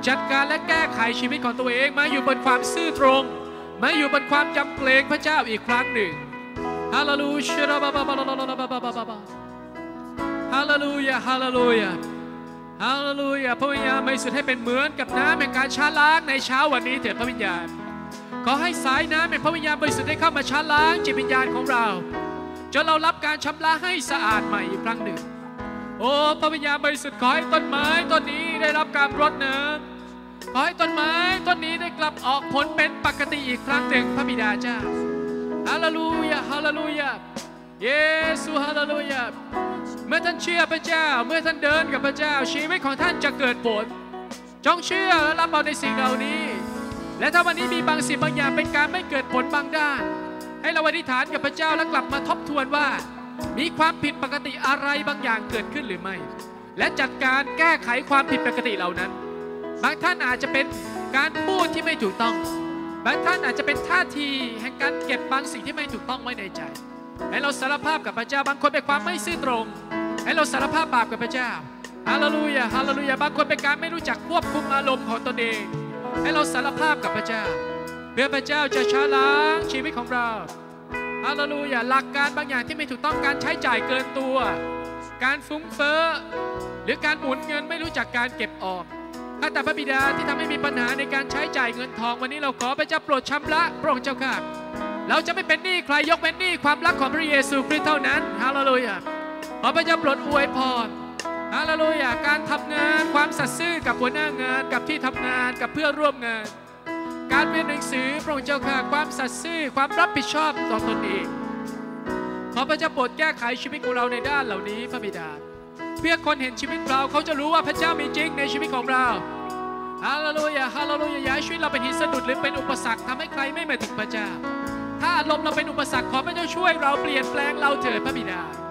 จัดการและแก้ไขชีวิตของตัวเองมาอยู่บนความซื่อตรงมาอยู่บนความจำเกรงพระเจ้าอีกครั้งหนึ่งฮาเลลูยาฮาเลลูยาฮาเลลูยาฮาเลลูยาพระวิญญาณบริสุทธิ์ให้เป็นเหมือนกับน้ำแห่งการชาล้างในเช้าวันนี้เถิดพระวิญญาณขอให้สายน้ำแห่งพระวิญญาณบริสุทธิ์ได้เข้ามาชาล้างจิตวิญญาณของเราจนเรารับการชำระให้สะอาดใหม่อีกครั้งหนึ่งโอ้พระวิญญาณบริสุทธิ์ขอให้ต้นไม้ต้นนี้ได้รับการรดน้ำขอให้ต้นไม้ต้นนี้ได้กลับออกผลเป็นปกติอีกครั้งหนึ่งพระบิดาเจ้าฮาเลลูยาฮาเลลูยาเยซูฮาเลลูยาเมื่อท่านเชื่อพระเจ้าเมื่อท่านเดินกับพระเจ้าชีวิตของท่านจะเกิดผลจงเชื่อและรับเอาในสิ่งเหล่านี้และถ้าวันนี้มีบางสิ่งบางอย่างเป็นการไม่เกิดผลบางด้านให้เราอธิษฐานกับพระเจ้าและกลับมาทบทวนว่ามีความผิดปกติอะไรบางอย่างเกิดขึ้นหรือไม่และจัดการแก้ไขความผิดปกติเหล่านั้นบางท่านอาจจะเป็นการพูดที่ไม่ถูกต้องบางท่านอาจจะเป็นท่าทีแห่งการเก็บบางสิ่งที่ไม่ถูกต้องไว้ในใจให้เราสารภาพกับพระเจ้าบางคนเป็นความไม่ซื่อตรงให้เราสารภาพบาปกับพระเจ้าฮาเลลูยาฮาเลลูยาบางคนเป็นการไม่รู้จักควบคุมอารมณ์ของตนเองให้เราสารภาพกับพระเจ้าเพื่อพระเจ้าจะชำระชีวิตของเราฮาเลลูยาหลักการบางอย่างที่ไม่ถูกต้องการใช้จ่ายเกินตัวการฟุ้งเฟ้อหรือการหมุนเงินไม่รู้จักการเก็บออกข้าแต่พระบิดาที่ทำให้มีปัญหาในการใช้จ่ายเงินทองวันนี้เราขอพระเจ้าโปรดชำระพระองค์เจ้าข้าเราจะไม่เป็นหนี้ใครยกเป็นหนี้ความรักของพระเยซูคริสต์เท่านั้นฮาเลลูยาขอพระเจ้าโปรดอวยพรฮาเลลูยาการทำงานความสัตย์ซื่อกับหัวหน้างานกับที่ทำงานกับเพื่อนร่วมงานการเรียนหนังสือพระองค์เจ้าข้าความสัตย์ซื่อความรับผิดชอบต่อตนเองขอพระเจ้าโปรดแก้ไขชีวิตของเราในด้านเหล่านี้พระบิดาเพื่อคนเห็นชีวิตเราเขาจะรู้ว่าพระเจ้ามีจริงในชีวิตของเรา ฮาเลลูยาฮาเลลูยาอย่าให้ชีวิตเราเป็นหินสะดุดหรือเป็นอุปสรรคทำให้ใครไม่มาถึงพระเจ้าถ้าอารมณ์เราเป็นอุปสรรคขอพระเจ้าช่วยเราเปลี่ยนแปลงเราเถิดพระบิดา